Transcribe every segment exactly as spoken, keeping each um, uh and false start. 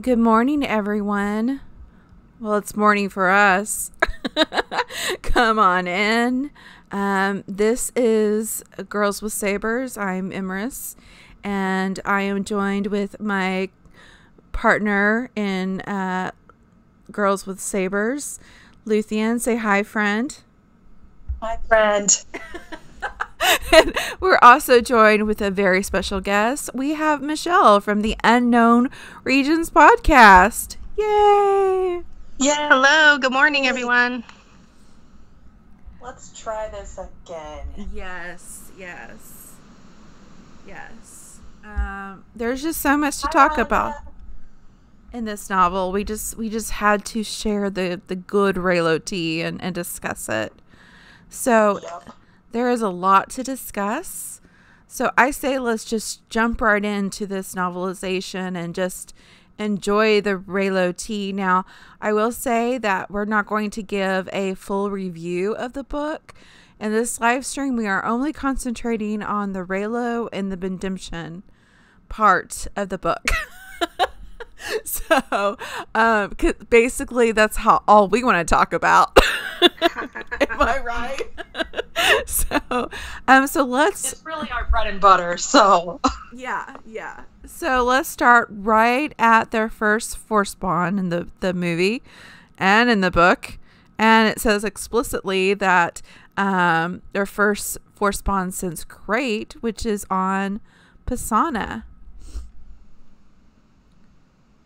Good morning, everyone. Well, it's morning for us. Come on in. Um, this is Girls with Sabers. I'm Emrys, and I am joined with my partner in uh, Girls with Sabers, Luthien. Say hi, friend. Hi, friend. And we're also joined with a very special guest. We have Michelle from the Unknown Regions Podcast. Yay! Yeah, hello. Good morning, everyone. Let's try this again. Yes, yes, yes. Um, there's just so much to talk about in this novel. We just we just had to share the, the good Reylo tea and, and discuss it. So... Yep. There is a lot to discuss, so I say let's just jump right into this novelization and just enjoy the Reylo tea. Now, I will say that we're not going to give a full review of the book. In this live stream, we are only concentrating on the Reylo and the redemption part of the book. So, um, basically, that's how all we want to talk about. Am I right? so, um, so let's. It's really our bread and butter. So. Yeah, yeah. So let's start right at their first Force bond in the the movie, and in the book, and it says explicitly that um their first Force bond since Crate, which is on Pasaana.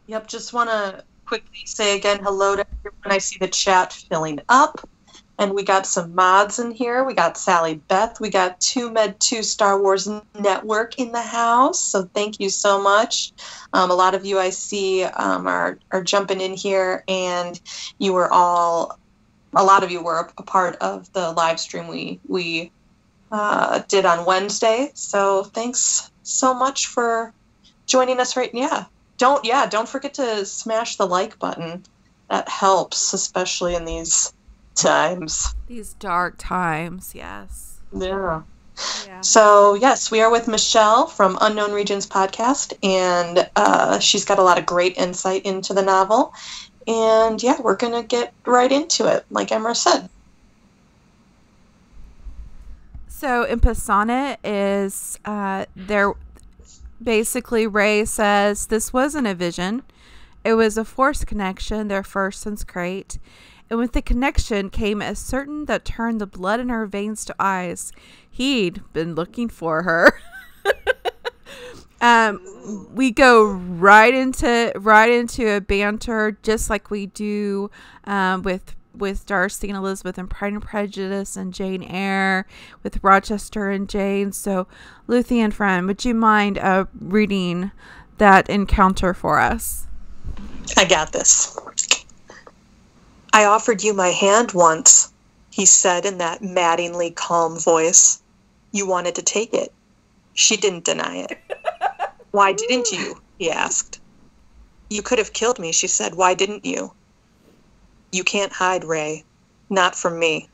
Yep, just want to quickly say again hello to everyone. I see the chat filling up, and we got some mods in here. We got Sally Beth. We got two med two Star Wars Network in the house, so thank you so much. Um, a lot of you I see um, are, are jumping in here, and you were all, a lot of you were a part of the live stream we, we uh, did on Wednesday, so thanks so much for joining us right now. Don't, yeah, don't forget to smash the like button. That helps, especially in these times. These dark times, yes. Yeah. yeah. So, yes, we are with Michelle from Unknown Regions Podcast, and uh, she's got a lot of great insight into the novel. And, yeah, we're going to get right into it, like Emrys said. So, in Pasaana is uh, there... Basically, Rey says this wasn't a vision. It was a Force connection, their first since Crate. And with the connection came a certain that turned the blood in her veins to eyes. He'd been looking for her. um, we go right into right into a banter, just like we do um, with with Darcy and Elizabeth and Pride and Prejudice and Jane Eyre, with Rochester and Jane. So, Luthien, friend, would you mind uh, reading that encounter for us? I got this. I offered you my hand once, he said in that maddeningly calm voice. You wanted to take it. She didn't deny it. Why didn't you? He asked. You could have killed me, she said. Why didn't you? You can't hide, Rey. Not from me.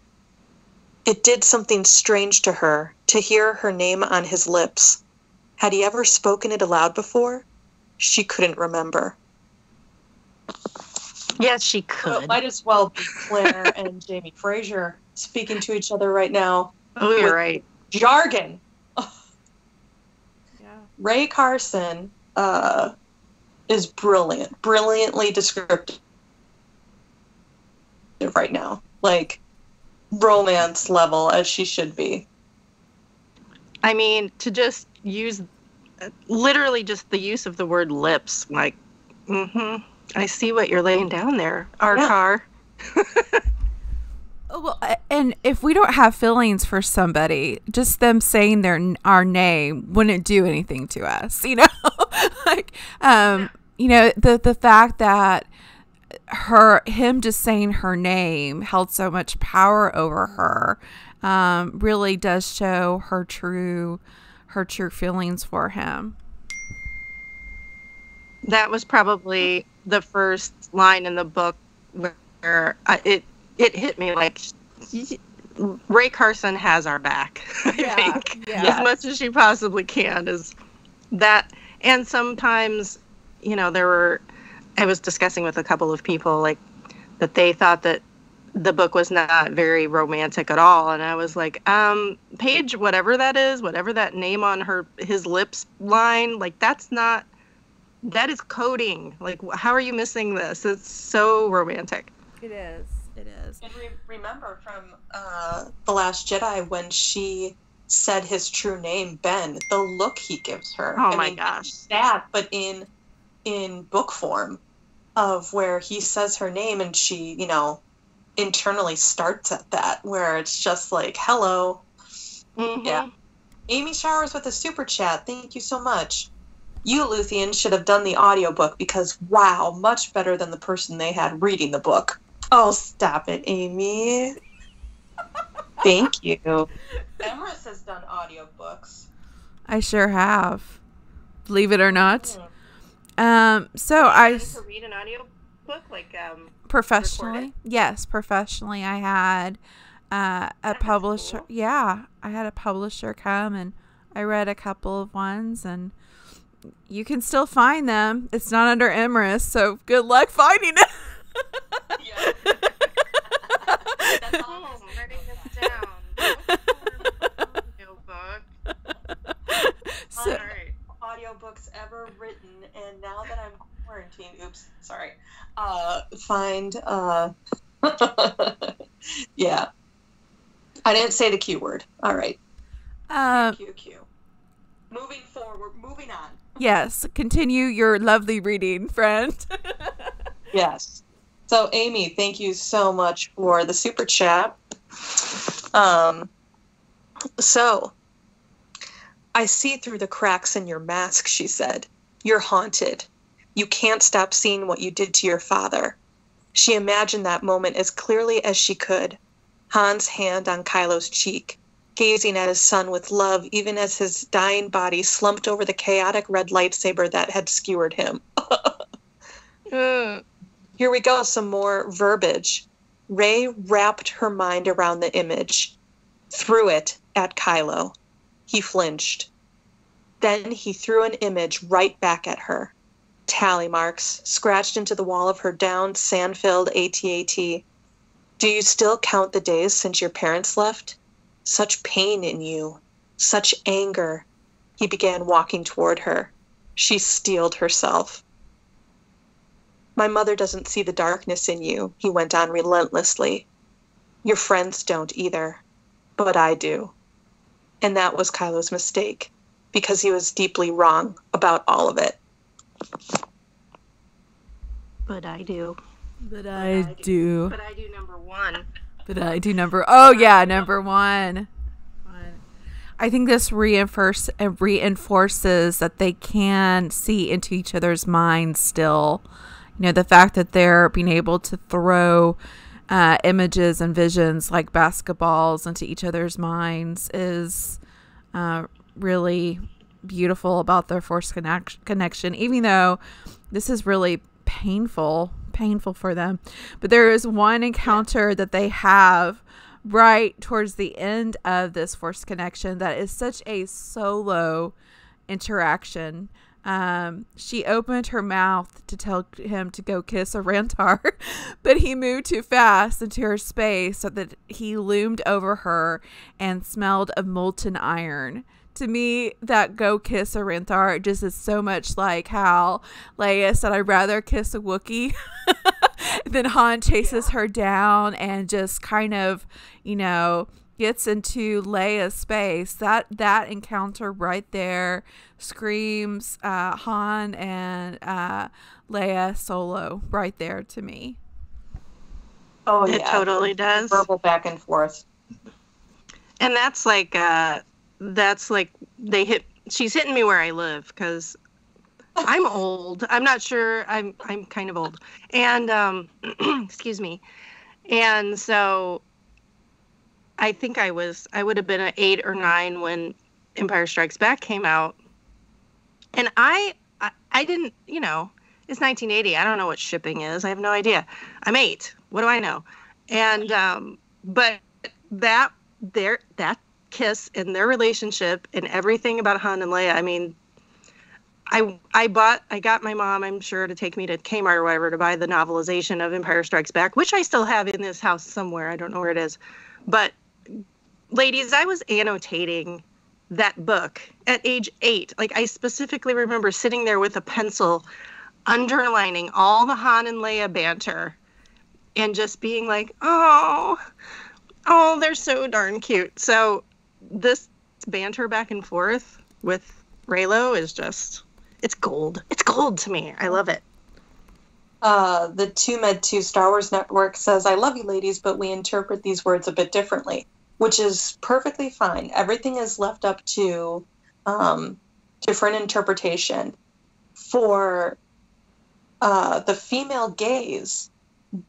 It did something strange to her, to hear her name on his lips. Had he ever spoken it aloud before? She couldn't remember. Yes, she could. Well, it might as well be Claire and Jamie Fraser speaking to each other right now. Oh, you're right. Jargon. Oh. Yeah. Rae Carson uh, is brilliant, brilliantly descriptive. Right now, like romance level, as she should be. I mean, to just use uh, literally just the use of the word lips, like, mm-hmm, I see what you're laying down there, our yeah. car. Well, and if we don't have feelings for somebody, just them saying their our name wouldn't do anything to us, you know. Like, um, you know, the the fact that her him just saying her name held so much power over her um really does show her true her true feelings for him. That was probably the first line in the book where I, it it hit me, like, Rae Carson has our back. I yeah, think yeah. as much as she possibly can is that. And sometimes, you know, there were I was discussing with a couple of people, like, that they thought that the book was not very romantic at all. And I was like, um, Paige, whatever that is, whatever that name on her, his lips line, like, that's not, that is coding. Like, how are you missing this? It's so romantic. It is. It is. And re- remember from uh, The Last Jedi when she said his true name, Ben, the look he gives her. Oh, I my mean, gosh. That, but in, in book form, of where he says her name and she, you know, internally starts at that, where it's just like, hello. Mm-hmm. Yeah. Amy Showers with a super chat. Thank you so much. You, Luthien, should have done the audiobook because, wow, much better than the person they had reading the book. Oh, stop it, Amy. Thank you. Emrys has done audiobooks. I sure have. Believe it or not. Mm-hmm. Um, so I... To read an audiobook? Like, um, professionally? Yes, professionally. I had uh, a That's publisher. Cool. Yeah, I had a publisher come and I read a couple of ones, and you can still find them. It's not under Emrys, so good luck finding it. Yeah. That's all. I'm writing this down. Audiobook. So, all right. Audiobooks ever written, and now that I'm quarantined, oops, sorry. Uh, find. Uh, yeah. I didn't say the Q word. All right. Uh, Q Q. Moving forward. Moving on. Yes. Continue your lovely reading, friend. Yes. So, Amy, thank you so much for the super chat. Um, so, I see through the cracks in your mask, she said. You're haunted. You can't stop seeing what you did to your father. She imagined that moment as clearly as she could. Han's hand on Kylo's cheek, gazing at his son with love, even as his dying body slumped over the chaotic red lightsaber that had skewered him. uh. Here we go, some more verbiage. Rey wrapped her mind around the image, threw it at Kylo. He flinched. Then he threw an image right back at her. Tally marks scratched into the wall of her downed, sand-filled AT-AT. Do you still count the days since your parents left? Such pain in you, such anger. He began walking toward her. She steeled herself. My mother doesn't see the darkness in you, he went on relentlessly. Your friends don't either, but I do. And that was Kylo's mistake, because he was deeply wrong about all of it. But I do. But I, but I do. do. But I do number one. But I do number, oh yeah, number one. I think this reinforce, reinforces that they can see into each other's minds still. You know, the fact that they're being able to throw uh, images and visions like basketballs into each other's minds is uh, really beautiful about their Force connect connection, even though this is really painful, painful for them. But there is one encounter that they have right towards the end of this Force connection that is such a Solo interaction. Um, she opened her mouth to tell him to go kiss a Rantar, but he moved too fast into her space so that he loomed over her and smelled of molten iron. To me, that go kiss a Rantar just is so much like how Leia said, I'd rather kiss a Wookiee. Then Han chases yeah. her down and just kind of, you know, gets into Leia's space. That that encounter right there screams uh, Han and uh, Leia Solo right there to me. Oh, yeah. It totally does. Verbal back and forth. And that's like, uh, that's like they hit, she's hitting me where I live because I'm old. I'm not sure. I'm, I'm kind of old. And, um, excuse me. And so I think I was, I would have been an eight or nine when Empire Strikes Back came out. And I, I, I didn't, you know, it's nineteen eighty. I don't know what shipping is. I have no idea. I'm eight. What do I know? And, um, but that, their, that kiss and their relationship and everything about Han and Leia, I mean, I I bought I got my mom, I'm sure, to take me to Kmart or whatever to buy the novelization of Empire Strikes Back, which I still have in this house somewhere. I don't know where it is. But ladies, I was annotating that book at age eight. Like, I specifically remember sitting there with a pencil underlining all the Han and Leia banter and just being like, oh, oh, they're so darn cute. So this banter back and forth with Reylo is just, it's gold. It's gold to me. I love it. Uh, the two med two Star Wars Network says, I love you ladies, but we interpret these words a bit differently, which is perfectly fine. Everything is left up to um, different interpretation. For uh, the female gaze,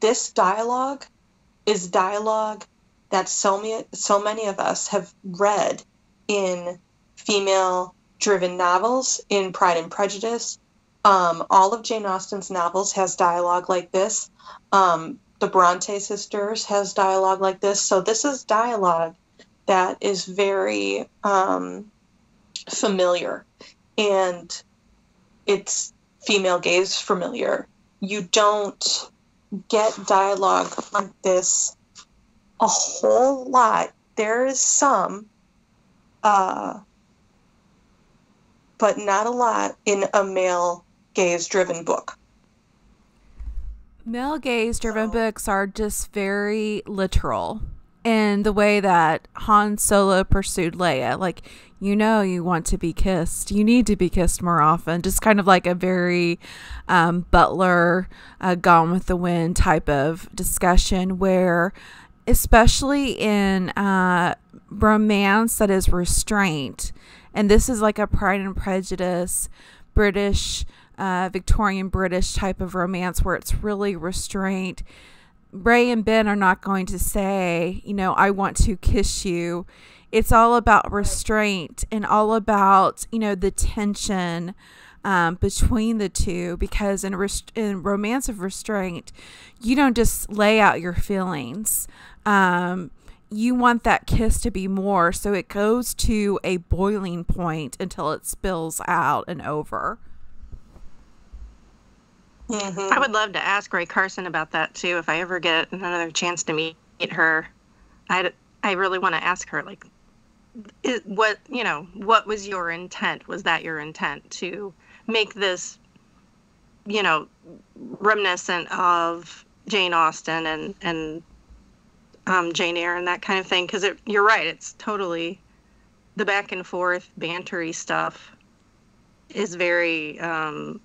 this dialogue is dialogue that so many, so many of us have read in female-driven novels, in Pride and Prejudice. Um, all of Jane Austen's novels has dialogue like this. Um, the Bronte sisters has dialogue like this. So this is dialogue that is very um, familiar, and it's female gaze familiar. You don't get dialogue like this a whole lot. There is some, uh, but not a lot in a male gaze-driven book. Male gaze-driven so. books are just very literal in the way that Han Solo pursued Leia. Like, you know, you want to be kissed. You need to be kissed more often. Just kind of like a very um, Butler, uh, Gone with the Wind type of discussion, where especially in uh, romance that is restraint, and this is like a Pride and Prejudice, British, uh, Victorian British type of romance where it's really restraint. Rey and Ben are not going to say, you know, I want to kiss you. It's all about restraint and all about, you know, the tension um, between the two. Because in, in romance of restraint, you don't just lay out your feelings. Um, you want that kiss to be more, so it goes to a boiling point until it spills out and over. Mm-hmm. I would love to ask Rae Carson about that too if I ever get another chance to meet her. I, I really want to ask her, like, is, what you know what was your intent? Was that your intent to make this, you know, reminiscent of Jane Austen and and Um, Jane Eyre and that kind of thing? Because you're right, it's totally, the back and forth bantery stuff is very, um,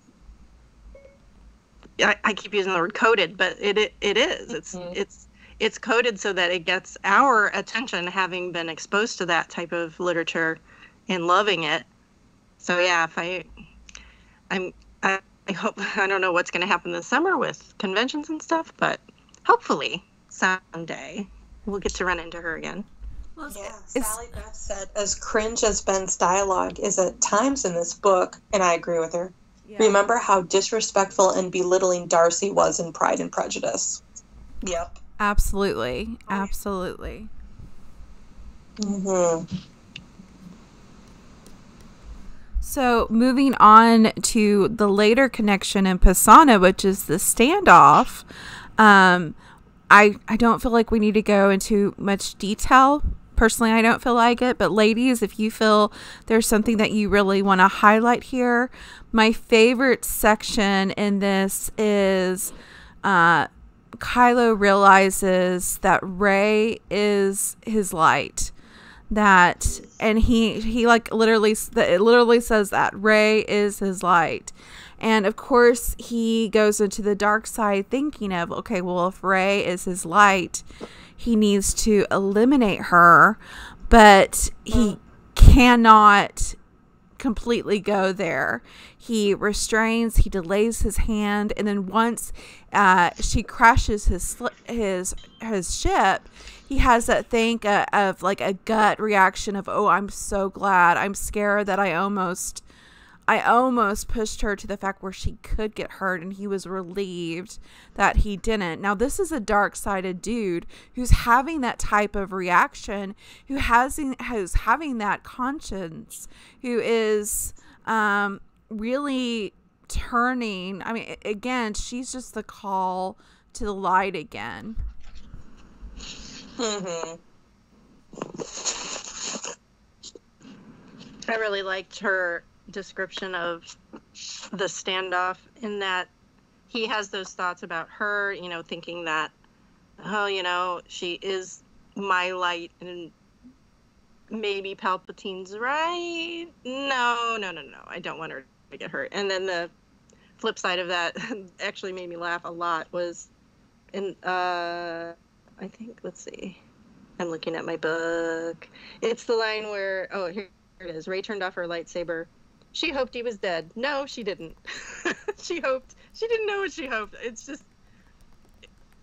I, I keep using the word coded, but it it, it is. It's, mm-hmm. it's, it's coded so that it gets our attention, having been exposed to that type of literature and loving it. So yeah, if I, I'm, I, I hope, I don't know what's going to happen this summer with conventions and stuff, but hopefully someday we'll get to run into her again. Yeah, Sally Beth said, as cringe as Ben's dialogue is at times in this book, and I agree with her, yeah. Remember how disrespectful and belittling Darcy was in Pride and Prejudice. Yep. Absolutely. Absolutely. Mm-hmm. So moving on to the later connection in Pasaana, which is the standoff, um, I, I don't feel like we need to go into much detail. Personally, I don't feel like it. But ladies, if you feel there's something that you really want to highlight here, my favorite section in this is uh, Kylo realizes that Rey is his light. That, and he, he like literally, it literally says that Rey is his light. And of course, he goes into the dark side thinking of, okay, well, if Rey is his light, he needs to eliminate her, but he cannot completely go there. He restrains, he delays his hand, and then once uh, she crashes his his his ship, he has that thing uh, of like a gut reaction of, oh, I'm so glad. I'm scared that I almost... I almost pushed her to the fact where she could get hurt, and he was relieved that he didn't. Now, this is a dark-sided dude who's having that type of reaction, who has, who's having that conscience, who is um, really turning. I mean, again, she's just the call to the light again. Mm-hmm. I really liked her description of the standoff, in that he has those thoughts about her, you know, thinking that, oh, you know, she is my light, and maybe Palpatine's right. No, no, no, no. I don't want her to get hurt. And then the flip side of that actually made me laugh a lot was in, uh, I think, let's see. I'm looking at my book. It's the line where, oh, here it is. Rey turned off her lightsaber. She hoped he was dead. No, she didn't. She hoped. She didn't know what she hoped. It's just,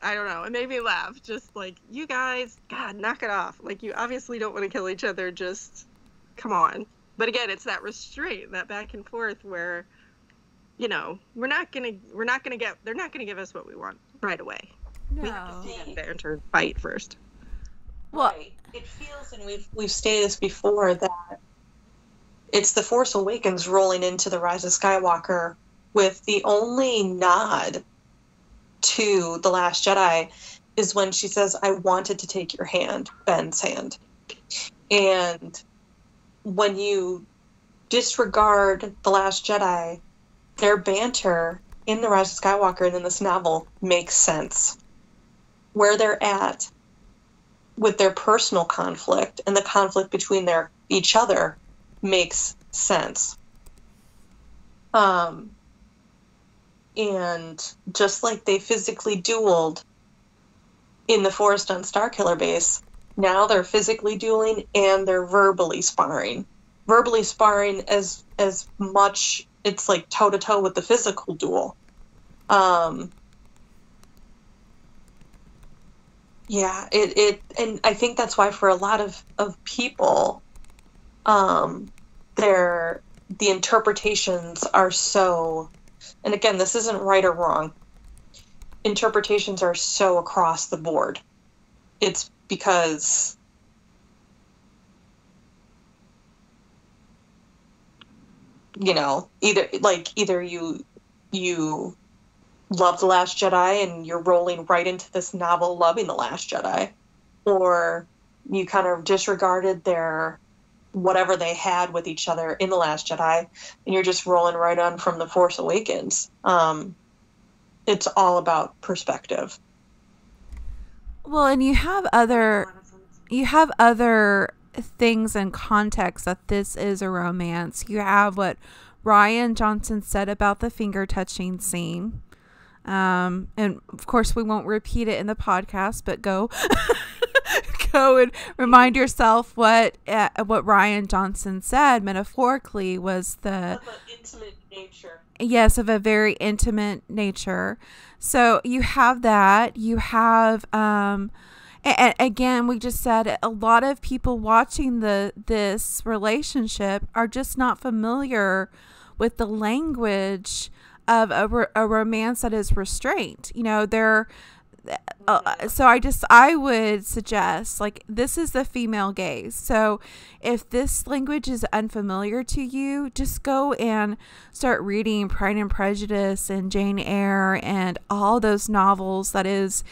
I don't know. It made me laugh. Just like, you guys, God, knock it off. Like, you obviously don't want to kill each other. Just come on. But again, it's that restraint, that back and forth where, you know, we're not going to, we're not going to get, they're not going to give us what we want right away. No. We have to see that banter fight first. Well, right. It feels, and we've we've stated this before, that it's the Force Awakens rolling into the Rise of Skywalker with the only nod to The Last Jedi is when she says, "I wanted to take your hand, Ben's hand." And when you disregard The Last Jedi, their banter in the Rise of Skywalker and in this novel makes sense. Where they're at with their personal conflict and the conflict between their each other makes sense. Um, and just like they physically dueled in the forest on Starkiller Base, now they're physically dueling and they're verbally sparring. Verbally sparring as as much, it's like toe-to-toe with the physical duel. Um... Yeah, it, it and I think that's why for a lot of, of people, um, their the interpretations are so, and again, this isn't right or wrong. Interpretations are so across the board. It's because you know, either like either you you love The Last Jedi and you're rolling right into this novel loving The Last Jedi, or you kind of disregarded their whatever they had with each other in The Last Jedi and you're just rolling right on from The Force Awakens. Um, it's all about perspective. Well, and you have other you have other things in context that this is a romance. You have what Rian Johnson said about the finger touching scene. Um, and of course we won't repeat it in the podcast, but go, go and remind yourself what, uh, what Rian Johnson said metaphorically was the intimate nature. Yes. Of a very intimate nature. So you have that, you have, um, and again, we just said a lot of people watching the, this relationship are just not familiar with the language of a, a romance that is restrained, you know, they're, uh, so I just, I would suggest, like, this is the female gaze. So if this language is unfamiliar to you, just go and start reading Pride and Prejudice and Jane Eyre and all those novels that is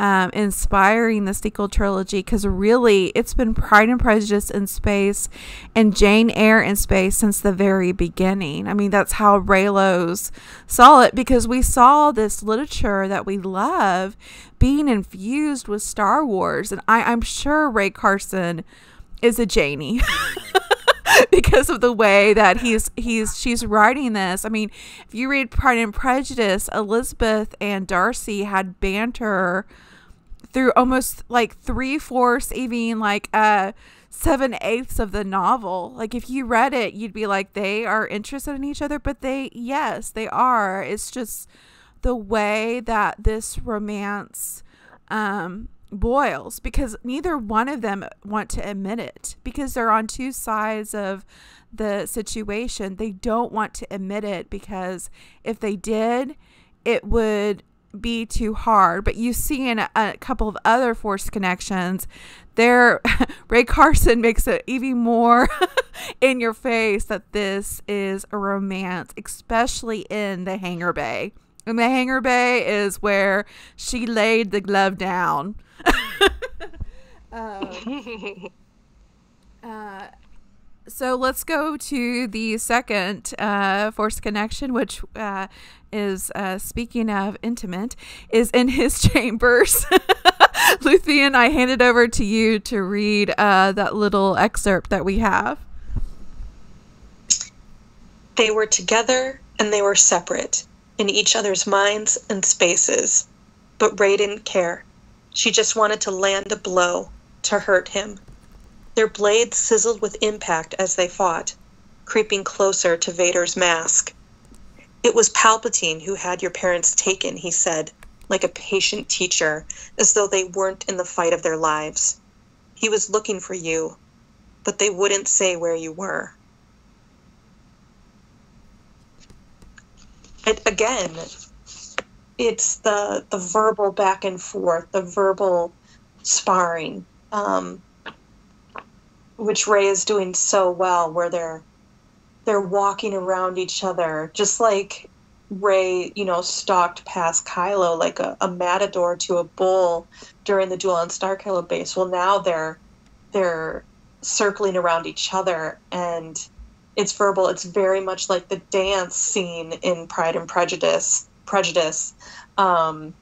um, inspiring the sequel trilogy, because really it's been Pride and Prejudice in space and Jane Eyre in space since the very beginning. I mean, that's how Reylo's saw it, because we saw this literature that we love being infused with Star Wars. And I, I'm sure Rae Carson is a Janey because of the way that he's he's she's writing this. I mean, if you read Pride and Prejudice, Elizabeth and Darcy had banter through almost like three-fourths, even like uh seven-eighths of the novel. Like, if you read it, you'd be like, they are interested in each other, but they, yes, they are. It's just the way that this romance um, boils, because neither one of them want to admit it, because they're on two sides of the situation. They don't want to admit it, because if they did, it would be too hard. But you see in a, a couple of other Force connections, there, Rae Carson makes it even more in your face that this is a romance, especially in the hangar bay. And the hangar bay is where she laid the glove down. um, uh, so let's go to the second uh, Force connection, which uh, is, uh, speaking of intimate, is in his chambers. Luthien, I hand it over to you to read uh, that little excerpt that we have. They were together and they were separate, in each other's minds and spaces. But Rey didn't care. She just wanted to land a blow, to hurt him. Their blades sizzled with impact as they fought, creeping closer to Vader's mask. It was Palpatine who had your parents taken, he said, like a patient teacher, as though they weren't in the fight of their lives. He was looking for you, but they wouldn't say where you were. It, again, it's the the verbal back and forth, the verbal sparring, um, which Rey is doing so well, where they're they're walking around each other, just like Rey, you know, stalked past Kylo like a, a matador to a bull during the duel on Starkiller Base. Well, now they're they're circling around each other, and it's verbal. It's very much like the dance scene in Pride and Prejudice, Prejudice, um,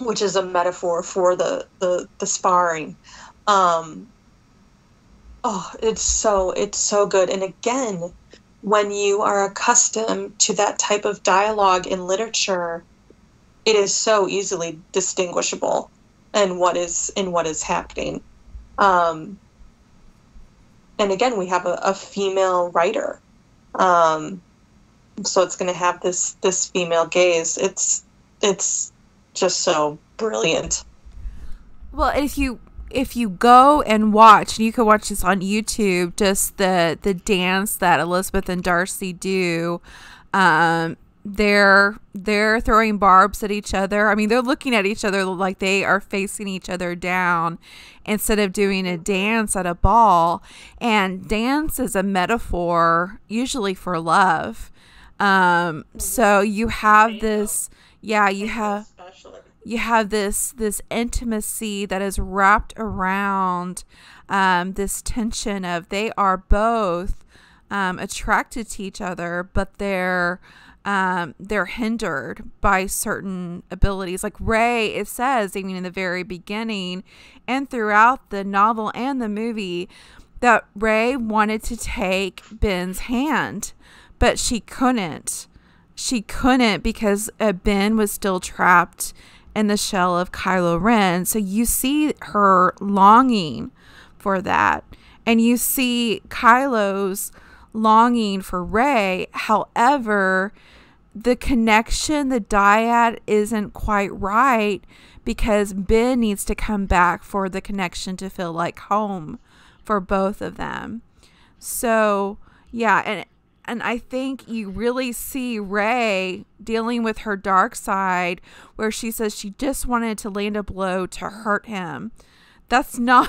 which is a metaphor for the the, the sparring. Um, oh, it's so it's so good. And again, when you are accustomed to that type of dialogue in literature, it is so easily distinguishable in what is in what is happening. Um, and again, we have a, a female writer, um, so it's going to have this this female gaze. It's it's just so brilliant. Well, if you. If you go and watch, and you can watch this on YouTube, just the the dance that Elizabeth and Darcy do, um, they're they're throwing barbs at each other. I mean, they're looking at each other like they are facing each other down, instead of doing a dance at a ball. And dance is a metaphor usually for love. Um, so you have this, yeah, you have. You have this this intimacy that is wrapped around um, this tension of they are both um, attracted to each other, but they're um, they're hindered by certain abilities. Like Rey, it says, I mean, in the very beginning and throughout the novel and the movie, that Rey wanted to take Ben's hand, but she couldn't. She couldn't because uh, Ben was still trapped in the shell of Kylo Ren. So you see her longing for that. And you see Kylo's longing for Rey. However, the connection, the dyad, isn't quite right, because Ben needs to come back for the connection to feel like home for both of them. So, yeah, and And I think you really see Rey dealing with her dark side, where she says she just wanted to land a blow to hurt him. That's not,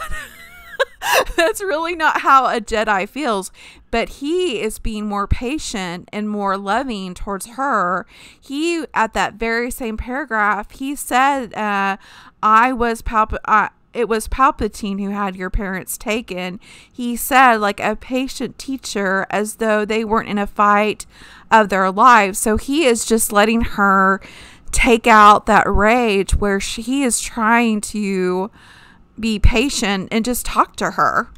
that's really not how a Jedi feels. But he is being more patient and more loving towards her. He, at that very same paragraph, he said, uh, I was palp- I It was Palpatine who had your parents taken, he said, like a patient teacher, as though they weren't in a fight of their lives. So he is just letting her take out that rage, where she, he is trying to be patient and just talk to her,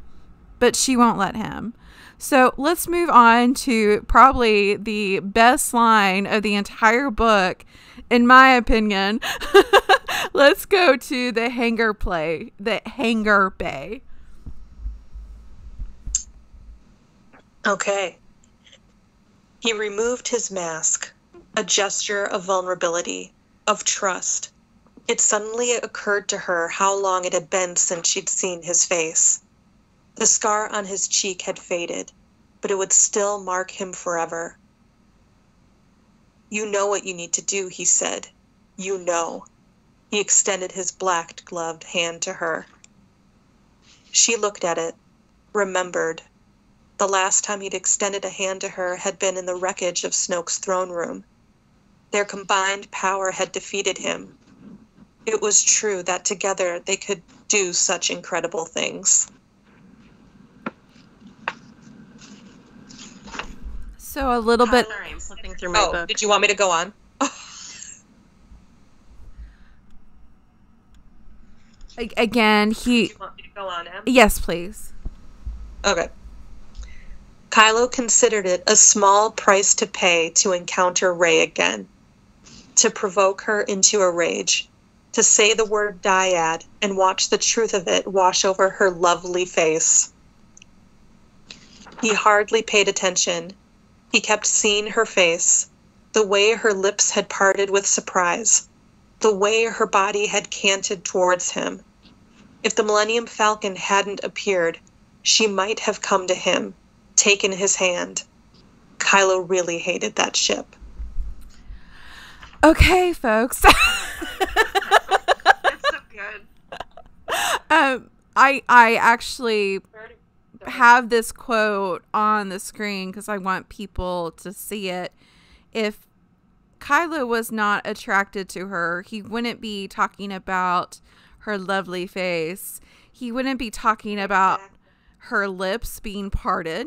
but she won't let him. So let's move on to probably the best line of the entire book, in my opinion. Let's go to the hangar play, the hangar bay. Okay. He removed his mask, a gesture of vulnerability, of trust. It suddenly occurred to her how long it had been since she'd seen his face. The scar on his cheek had faded, but it would still mark him forever. You know what you need to do, he said. You know. He extended his black-gloved hand to her. She looked at it, remembered. The last time he'd extended a hand to her had been in the wreckage of Snoke's throne room. Their combined power had defeated him. It was true that together they could do such incredible things. So a little bit... Sorry, I'm flipping through my oh, book. Did you want me to go on? Again, he... Do you want me to go on, Em? Yes, please. Okay. Kylo considered it a small price to pay to encounter Rey again, to provoke her into a rage, to say the word dyad and watch the truth of it wash over her lovely face. He hardly paid attention. He kept seeing her face, the way her lips had parted with surprise, the way her body had canted towards him. If the Millennium Falcon hadn't appeared, she might have come to him, taken his hand. Kylo really hated that ship. Okay, folks. That's so good. Um, I, I actually... have this quote on the screen because I want people to see it. If Kylo was not attracted to her, he wouldn't be talking about her lovely face. He wouldn't be talking about her lips being parted.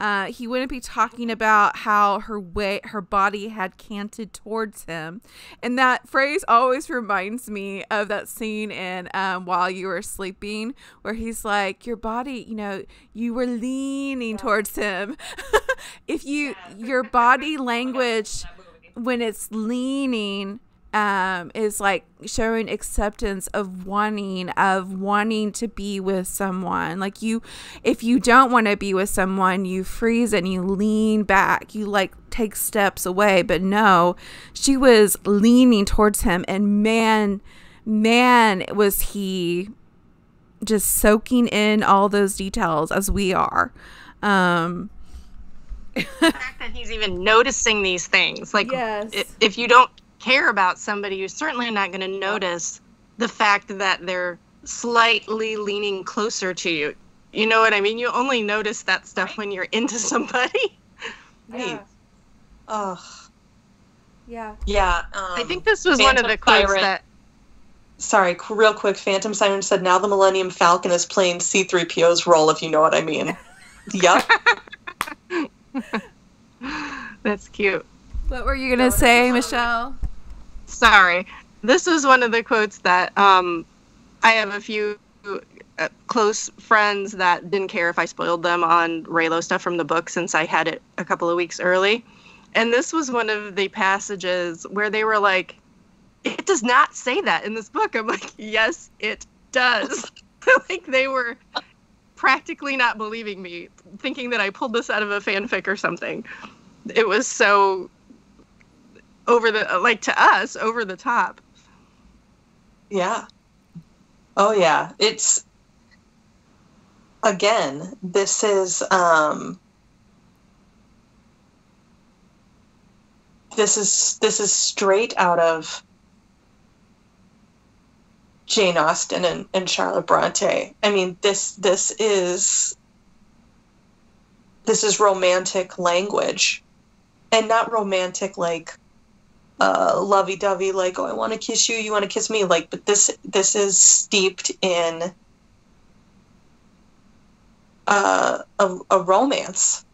Uh, he wouldn't be talking about how her way, her body had canted towards him. And that phrase always reminds me of that scene in um, While You Were Sleeping, where he's like, your body, you know, you were leaning yeah. towards him. If you, yeah. your body language, when it's leaning, um, is like showing acceptance of wanting, of wanting to be with someone. Like you, if you don't want to be with someone, you freeze and you lean back, you like take steps away. But no, she was leaning towards him, and man, man, was he just soaking in all those details as we are. Um, the fact that he's even noticing these things, like yes. if, if you don't care about somebody, you're certainly not going to notice the fact that they're slightly leaning closer to you. You know what I mean? You only notice that stuff when you're into somebody. Yeah. Ugh. Yeah. Yeah. Um, I think this was Phantom one of the quotes Siren. that. Sorry, real quick. Phantom Siren said, "Now the Millennium Falcon is playing C three P O's role." If you know what I mean. Yup. That's cute. What were you gonna no, say, no. Michelle? Sorry. This is one of the quotes that um, I have a few uh, close friends that didn't care if I spoiled them on Reylo stuff from the book since I had it a couple of weeks early. And this was one of the passages where they were like, it does not say that in this book. I'm like, yes, it does. Like they were practically not believing me, thinking that I pulled this out of a fanfic or something. It was so... over the, like, to us, over the top. Yeah. Oh, yeah. It's, again, this is, um, this is, this is straight out of Jane Austen and, and Charlotte Bronte. I mean, this, this is, this is romantic language. And not romantic, like, Uh, lovey-dovey, like, oh, I want to kiss you, you want to kiss me, like, but this this is steeped in uh, a, a romance.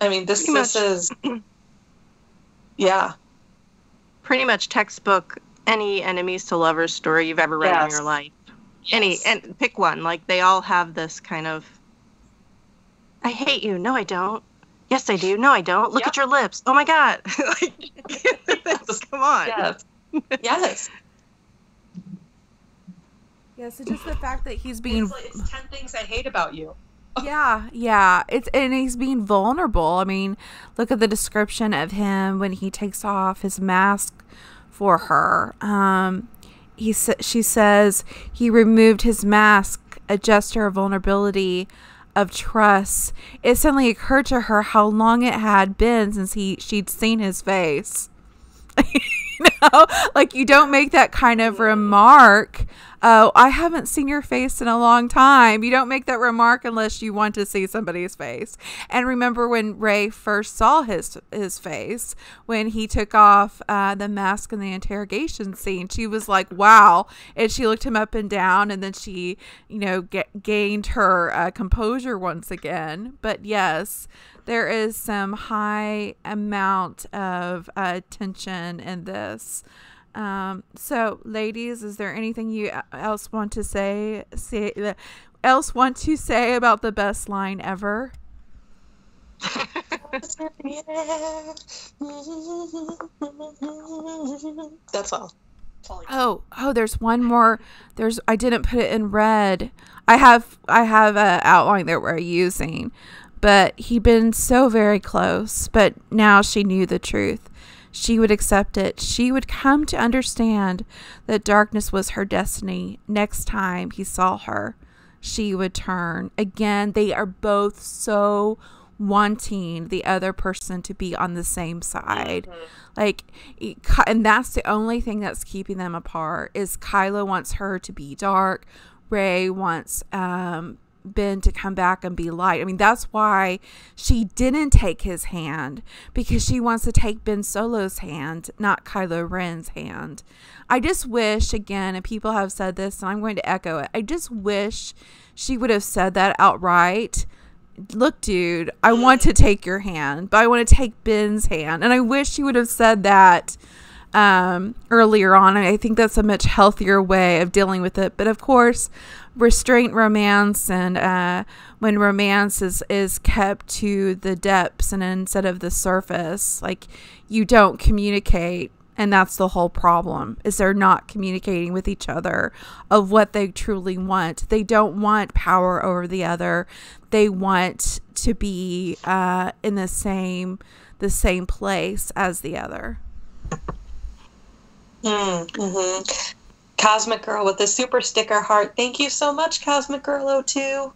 I mean, this, this is, yeah. Pretty much textbook, any enemies to lovers story you've ever read yes. in your life. Yes. Any, and pick one, like, they all have this kind of, I hate you, no I don't. Yes, I do. No, I don't. Look yep. at your lips. Oh, my God. Like, come on. Yes. Yes. Yeah, so just the fact that he's being... It's, like, it's ten things I hate about you. Yeah, yeah. It's and he's being vulnerable. I mean, look at the description of him when he takes off his mask for her. Um, he sa She says he removed his mask, a gesture of vulnerability, of trust. It suddenly occurred to her how long it had been since he she'd seen his face. You know, like you don't make that kind of remark oh, I haven't seen your face in a long time. You don't make that remark unless you want to see somebody's face. And remember when Rey first saw his his face when he took off uh, the mask in the interrogation scene, she was like, wow. And she looked him up and down, and then she, you know, get, gained her uh, composure once again. But yes, there is some high amount of uh, tension in this. Um, so ladies, is there anything you else want to say, say uh, else want to say about the best line ever? That's all. Oh, oh, there's one more. There's, I didn't put it in red. I have, I have a outline that we're using, but he'd been so very close, but now she knew the truth. She would accept it. She would come to understand that darkness was her destiny. Next time he saw her, she would turn. Again, they are both so wanting the other person to be on the same side. Mm-hmm. Like, and that's the only thing that's keeping them apart is Kylo wants her to be dark. Rey wants um, Ben to come back and be light. I mean, that's why she didn't take his hand, because she wants to take Ben Solo's hand, not Kylo Ren's hand. I just wish, again, and people have said this, and I'm going to echo it, I just wish she would have said that outright. Look, dude, I want to take your hand, but I want to take Ben's hand. And I wish she would have said that um, earlier on. I think that's a much healthier way of dealing with it. But of course, restraint romance, and uh, when romance is, is kept to the depths and instead of the surface, like, you don't communicate. And that's the whole problem, is they're not communicating with each other of what they truly want. They don't want power over the other. They want to be uh, in the same the same place as the other. Mm-hmm. Cosmic Girl with a super sticker heart. Thank you so much, Cosmic Girl oh two.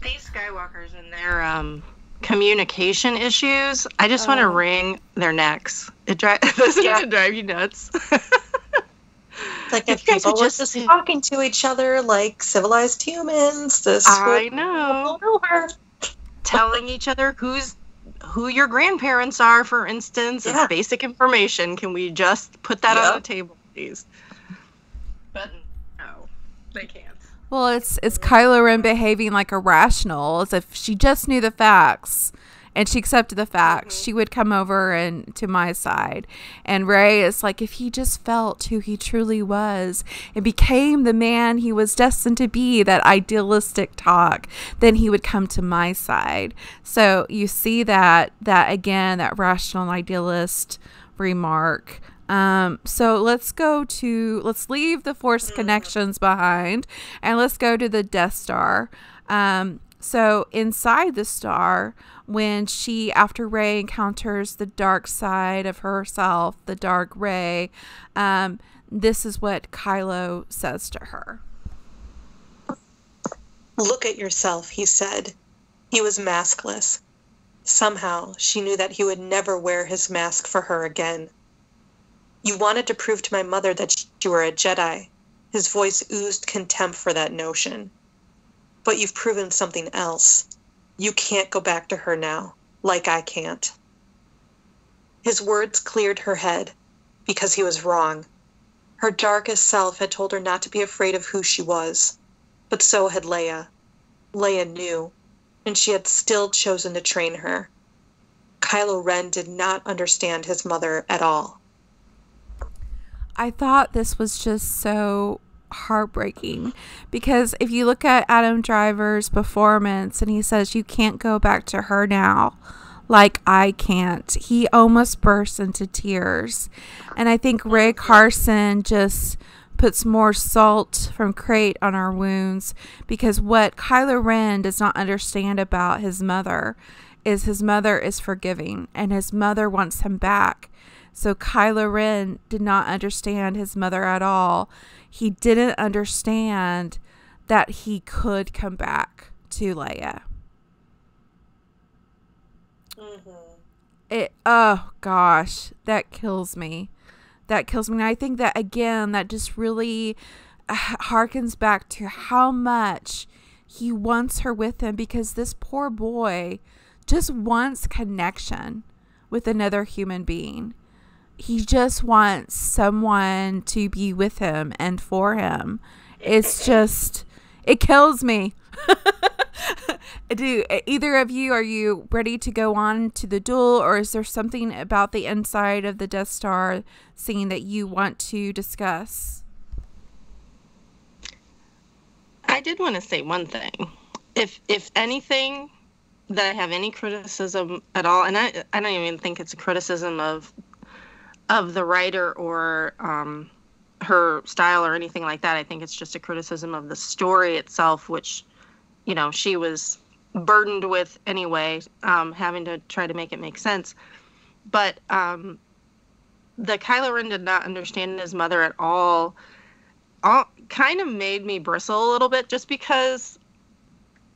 These Skywalkers and their um communication issues, I just oh. want to wring their necks. It drives doesn't yeah. it drive you nuts? Like, if you guys are just this talking to each other like civilized humans, this I know over. telling each other who's who your grandparents are, for instance, yeah. is basic information. Can we just put that yep. on the table, please? But no, they can't. Well, it's it's Kylo Ren behaving like a rational, as if she just knew the facts and she accepted the facts, mm-hmm. she would come over and to my side. And Rey is like, if he just felt who he truly was and became the man he was destined to be, that idealistic talk, then he would come to my side. So you see that that again, that rational idealist remark. Um, so let's go to, let's leave the Force connections behind, and let's go to the Death Star. Um, so inside the star, when she, after Rey encounters the dark side of herself, the dark Rey, um, this is what Kylo says to her. Look at yourself, he said. He was maskless. Somehow she knew that he would never wear his mask for her again. You wanted to prove to my mother that you were a Jedi. His voice oozed contempt for that notion. But you've proven something else. You can't go back to her now, like I can't. His words cleared her head, because he was wrong. Her darkest self had told her not to be afraid of who she was, but so had Leia. Leia knew, and she had still chosen to train her. Kylo Ren did not understand his mother at all. I thought this was just so heartbreaking, because if you look at Adam Driver's performance and he says, you can't go back to her now, like I can't, he almost bursts into tears. And I think Rae Carson just puts more salt from crate on our wounds, because what Kylo Ren does not understand about his mother is his mother is forgiving, and his mother wants him back. So Kylo Ren did not understand his mother at all. He didn't understand that he could come back to Leia. Mm-hmm. It, oh gosh, that kills me. that kills me. And I think that, again, that just really harkens back to how much he wants her with him, because this poor boy just wants connection with another human being. He just wants someone to be with him and for him. It's just, it kills me. Do either of you, are you ready to go on to the duel, or is there something about the inside of the Death Star scene that you want to discuss? I did want to say one thing. If if anything that I have any criticism at all, and I I don't even think it's a criticism of of the writer or um, her style or anything like that. I think it's just a criticism of the story itself, which, you know, she was burdened with anyway, um, having to try to make it make sense. But um, the Kylo Ren did not understand his mother at all, all kind of made me bristle a little bit, just because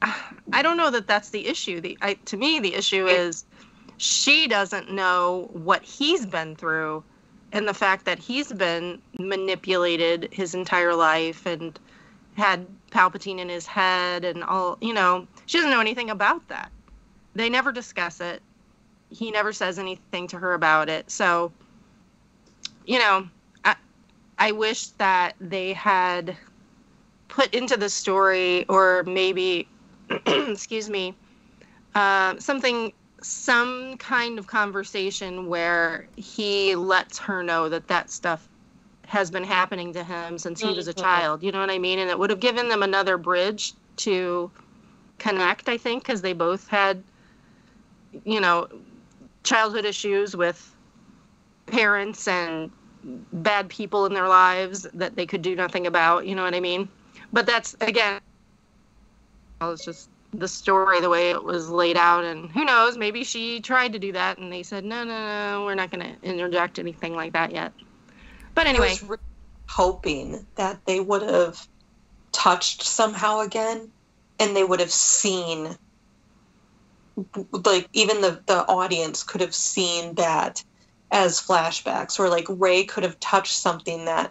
I don't know that that's the issue. The I, to me, the issue is she doesn't know what he's been through, and the fact that he's been manipulated his entire life and had Palpatine in his head and all, you know, she doesn't know anything about that. They never discuss it. He never says anything to her about it. So, you know, I, I wish that they had put into the story, or maybe, excuse me, uh, something, some kind of conversation where he lets her know that that stuff has been happening to him since he was a child, you know what I mean? And it would have given them another bridge to connect, I think, because they both had, you know, childhood issues with parents and bad people in their lives that they could do nothing about, you know what I mean? But that's, again, it's just the story, the way it was laid out, and who knows, maybe she tried to do that, and they said, no, no, no, we're not going to interject anything like that yet. But anyway, I was really hoping that they would have touched somehow again, and they would have seen, like, even the, the audience could have seen that as flashbacks, or like Rey could have touched something that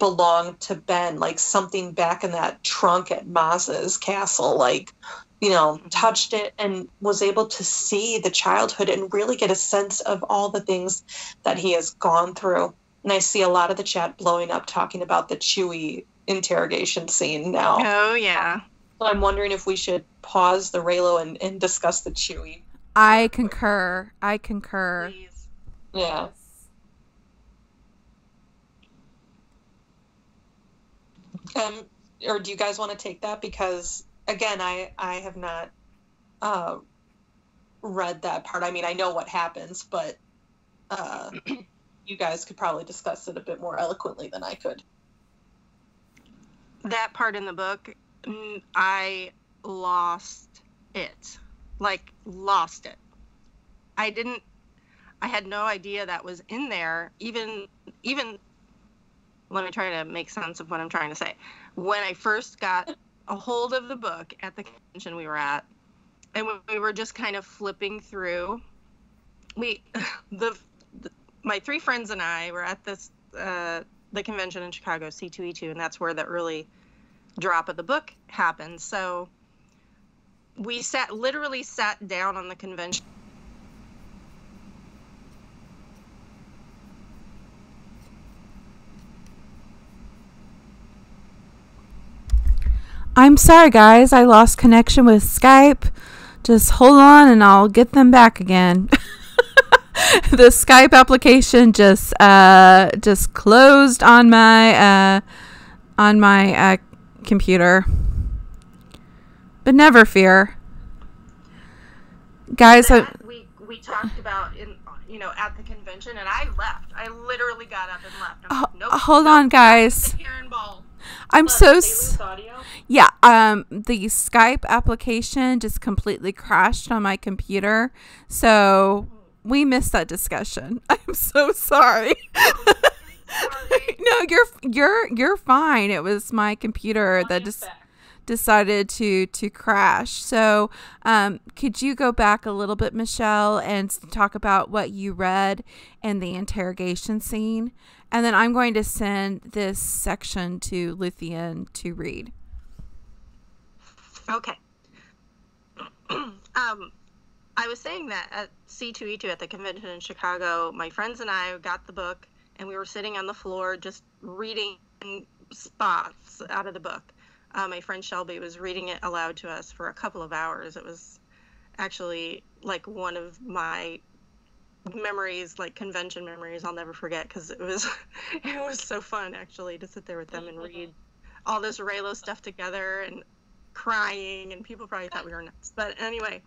belonged to Ben, like something back in that trunk at Maz's castle, like, you know, touched it and was able to see the childhood and really get a sense of all the things that he has gone through. And I see a lot of the chat blowing up talking about the Chewie interrogation scene now. Oh, yeah. So I'm wondering if we should pause the Reylo and, and discuss the Chewie. I concur. I concur. Please. Yeah. Yes. Um, or do you guys want to take that? Because, again, I, I have not uh, read that part. I mean, I know what happens, but... Uh, you guys could probably discuss it a bit more eloquently than I could. That part in the book, I lost it. Like, lost it. I didn't, I had no idea that was in there. Even, even, let me try to make sense of what I'm trying to say. When I first got a hold of the book at the convention we were at, and we were just kind of flipping through, we, the, the my three friends and I were at this uh, the convention in Chicago, C two E two, and that's where the early drop of the book happened. So we sat, literally sat down on the convention. I'm sorry, guys. I lost connection with Skype. Just hold on, and I'll get them back again. The Skype application just uh just closed on my uh on my uh computer. But never fear, guys. I, we we talked about in you know at the convention, and I left. I literally got up and left. I'm like, nope, hold nope, on, guys. I'm Look, so they lose audio? Yeah. Um, the Skype application just completely crashed on my computer, so. We missed that discussion. I'm so sorry. No, you're you're you're fine. It was my computer that just decided to to crash. So um, could you go back a little bit, Michelle, and talk about what you read in the interrogation scene? And then I'm going to send this section to Luthien to read. Okay. um, I was saying that at C two E two at the convention in Chicago, my friends and I got the book, and we were sitting on the floor just reading spots out of the book. Uh, my friend Shelby was reading it aloud to us for a couple of hours. It was actually like one of my memories, like convention memories, I'll never forget, because it was it was so fun actually to sit there with them and read all this Reylo stuff together and crying, and people probably thought we were nuts. But anyway,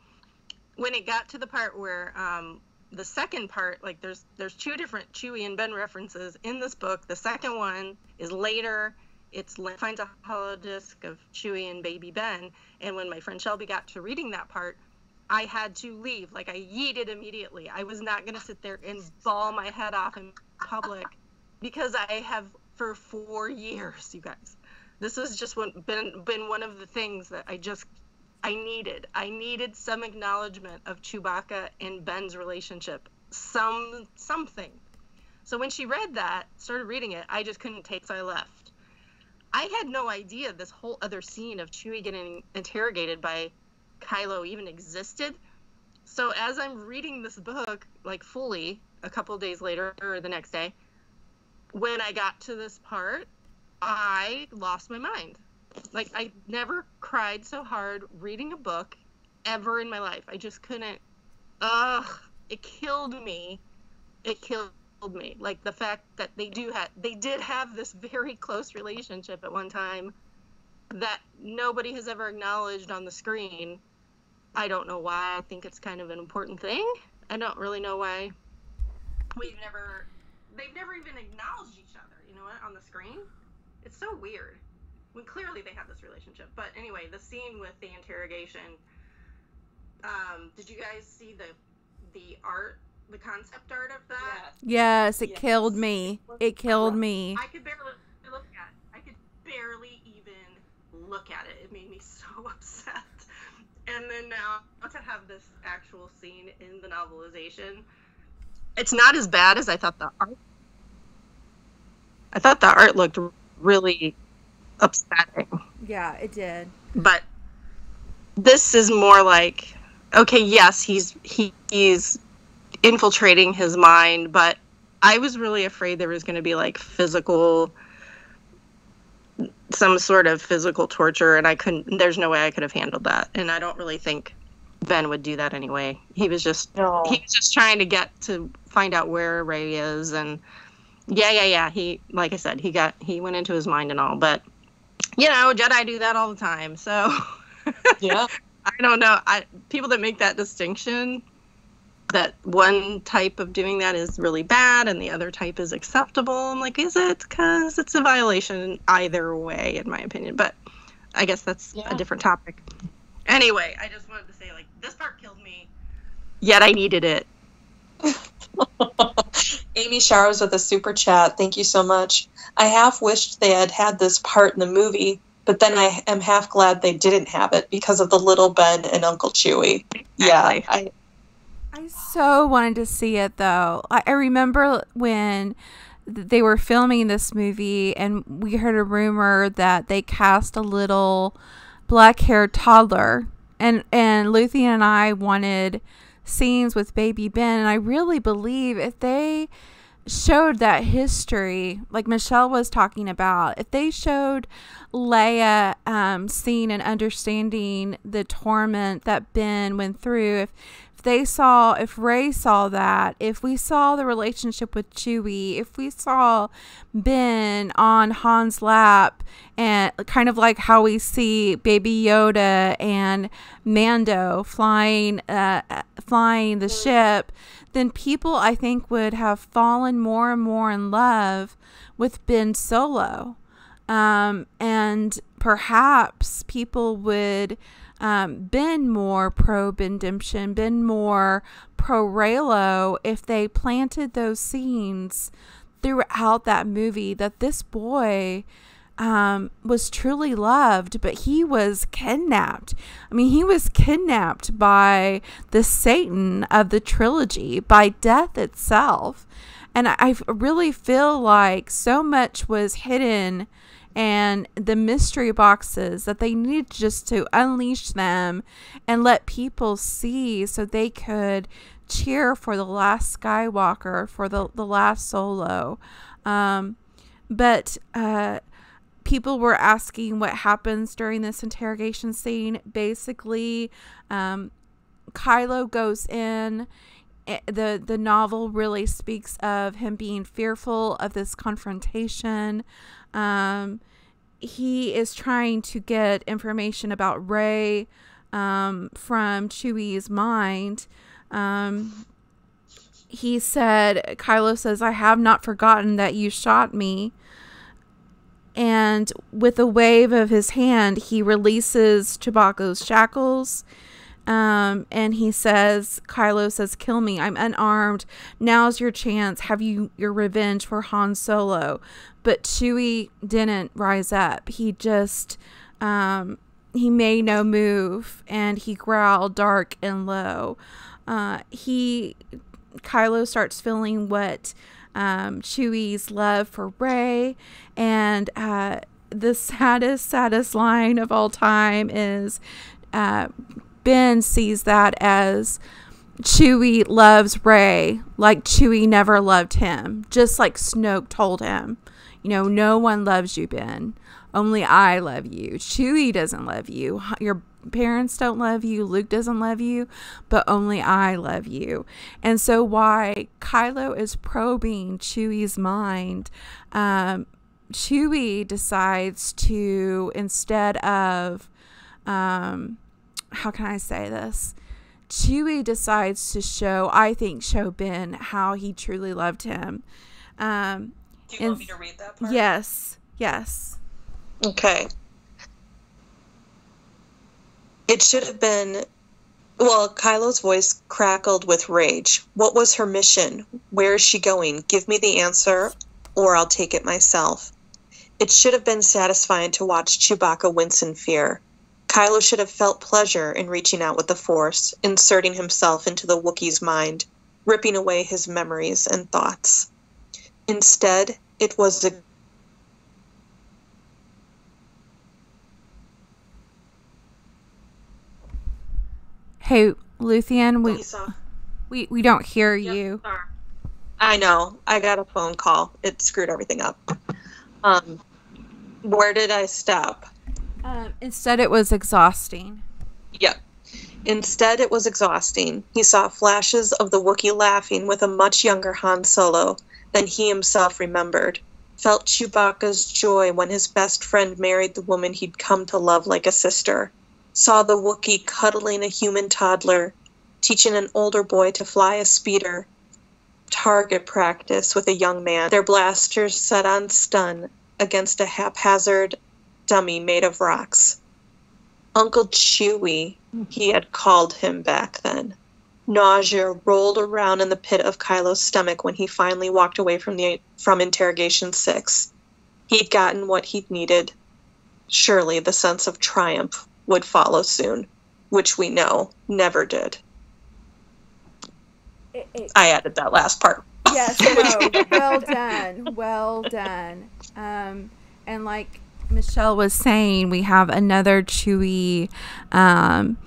when it got to the part where um, the second part, like there's there's two different Chewie and Ben references in this book. The second one is later. It finds a holodisc of Chewie and baby Ben. And when my friend Shelby got to reading that part, I had to leave. Like, I yeeted immediately. I was not going to sit there and bawl my head off in public, because I have for four years, you guys. This has just been, been one of the things that I just, I needed. I needed some acknowledgement of Chewbacca and Ben's relationship. Some, something. So when she read that, started reading it, I just couldn't take it, so I left. I had no idea this whole other scene of Chewie getting interrogated by Kylo even existed. So as I'm reading this book, like fully, a couple of days later or the next day, when I got to this part, I lost my mind. Like, I never cried so hard reading a book ever in my life. I just couldn't. Ugh, it killed me. It killed me, like the fact that they do have they did have this very close relationship at one time that nobody has ever acknowledged on the screen. I don't know why. I think it's kind of an important thing. I don't really know why we've never they've never even acknowledged each other, you know, on the screen. It's so weird when clearly they have this relationship. But anyway, the scene with the interrogation, um did you guys see the the art the concept art of that? Yes, yes it yes. killed me. It killed me. I could barely look at it. I could barely even look at it. It made me so upset. And then now to have this actual scene in the novelization, it's not as bad as I thought the art. I thought the art looked really upsetting. Yeah, it did. But this is more like, okay, yes, he's he, he's infiltrating his mind, but I was really afraid there was going to be like physical, some sort of physical torture, and I couldn't, there's no way I could have handled that. And I don't really think Ben would do that anyway. He was just, no. he was just trying to get to find out where Rey is, and yeah, yeah, yeah. He, like I said, he got, he went into his mind and all, but you know, Jedi do that all the time. So yeah, I don't know. I, people that make that distinction, that one type of doing that is really bad and the other type is acceptable. I'm like, is it? Because it's a violation either way, in my opinion. But I guess that's yeah. a different topic. Anyway, I just wanted to say, like, this part killed me, yet I needed it. Amy Showers with a super chat. Thank you so much. I half wished they had had this part in the movie, but then I am half glad they didn't have it because of the little Ben and Uncle Chewie. Exactly. Yeah, I... I so wanted to see it, though. I, I remember when they were filming this movie and we heard a rumor that they cast a little black-haired toddler. And, and Luthien and I wanted scenes with baby Ben. And I really believe if they showed that history, like Michelle was talking about, if they showed Leia um, seeing and understanding the torment that Ben went through, if they saw, if Rey saw that, if we saw the relationship with Chewie, if we saw Ben on Han's lap, and kind of like how we see Baby Yoda and Mando flying, uh, flying the ship, then people, I think, would have fallen more and more in love with Ben Solo. Um, and perhaps people would Um, been more pro-Bendemption, been more pro-Reylo if they planted those scenes throughout that movie, that this boy um, was truly loved, but he was kidnapped. I mean, he was kidnapped by the Satan of the trilogy, by death itself. And I, I really feel like so much was hidden and the mystery boxes that they needed just to unleash them and let people see so they could cheer for the last Skywalker, for the, the last Solo. Um, but uh, people were asking what happens during this interrogation scene. Basically, um, Kylo goes in. The, the novel really speaks of him being fearful of this confrontation. Um, he is trying to get information about Rey um, from Chewie's mind. Um, he said, Kylo says, "I have not forgotten that you shot me." And with a wave of his hand, he releases Chewbacca's shackles. Um, and he says, Kylo says, "Kill me. I'm unarmed. Now's your chance. Have you your revenge for Han Solo." But Chewie didn't rise up. He just, um, he made no move, and he growled dark and low. Uh, he, Kylo starts feeling what, um, Chewie's love for Rey, and, uh, the saddest, saddest line of all time is, uh, Ben sees that as Chewie loves Rey like Chewie never loved him, just like Snoke told him. You know, "No one loves you, Ben. Only I love you. Chewie doesn't love you. Your parents don't love you. Luke doesn't love you, but only I love you." And so why Kylo is probing Chewie's mind, um, Chewie decides to, instead of... Um, how can I say this? Chewie decides to show, I think, show Ben how he truly loved him. Um, Do you want me to read that part? Yes. Yes. Okay. It should have been, well, Kylo's voice crackled with rage. "What was her mission? Where is she going? Give me the answer, or I'll take it myself." It should have been satisfying to watch Chewbacca wince in fear. Kylo should have felt pleasure in reaching out with the Force, inserting himself into the Wookiee's mind, ripping away his memories and thoughts. Instead, it was a Hey, Luthien, we we, we don't hear yep, you. Sorry. I know. I got a phone call. It screwed everything up. Um, where did I stop? Um, instead, it was exhausting. Yep. Instead, it was exhausting. He saw flashes of the Wookiee laughing with a much younger Han Solo than he himself remembered. Felt Chewbacca's joy when his best friend married the woman he'd come to love like a sister. Saw the Wookiee cuddling a human toddler, teaching an older boy to fly a speeder. Target practice with a young man. Their blasters set on stun against a haphazard dummy made of rocks. Uncle Chewie, he had called him back then. Nausea rolled around in the pit of Kylo's stomach when he finally walked away from the from interrogation six. He'd gotten what he'd needed. Surely the sense of triumph would follow soon, which we know never did. It, it, I added that last part. Yes, no, well done, well done. Um, and like Michelle was saying, we have another Chewie um,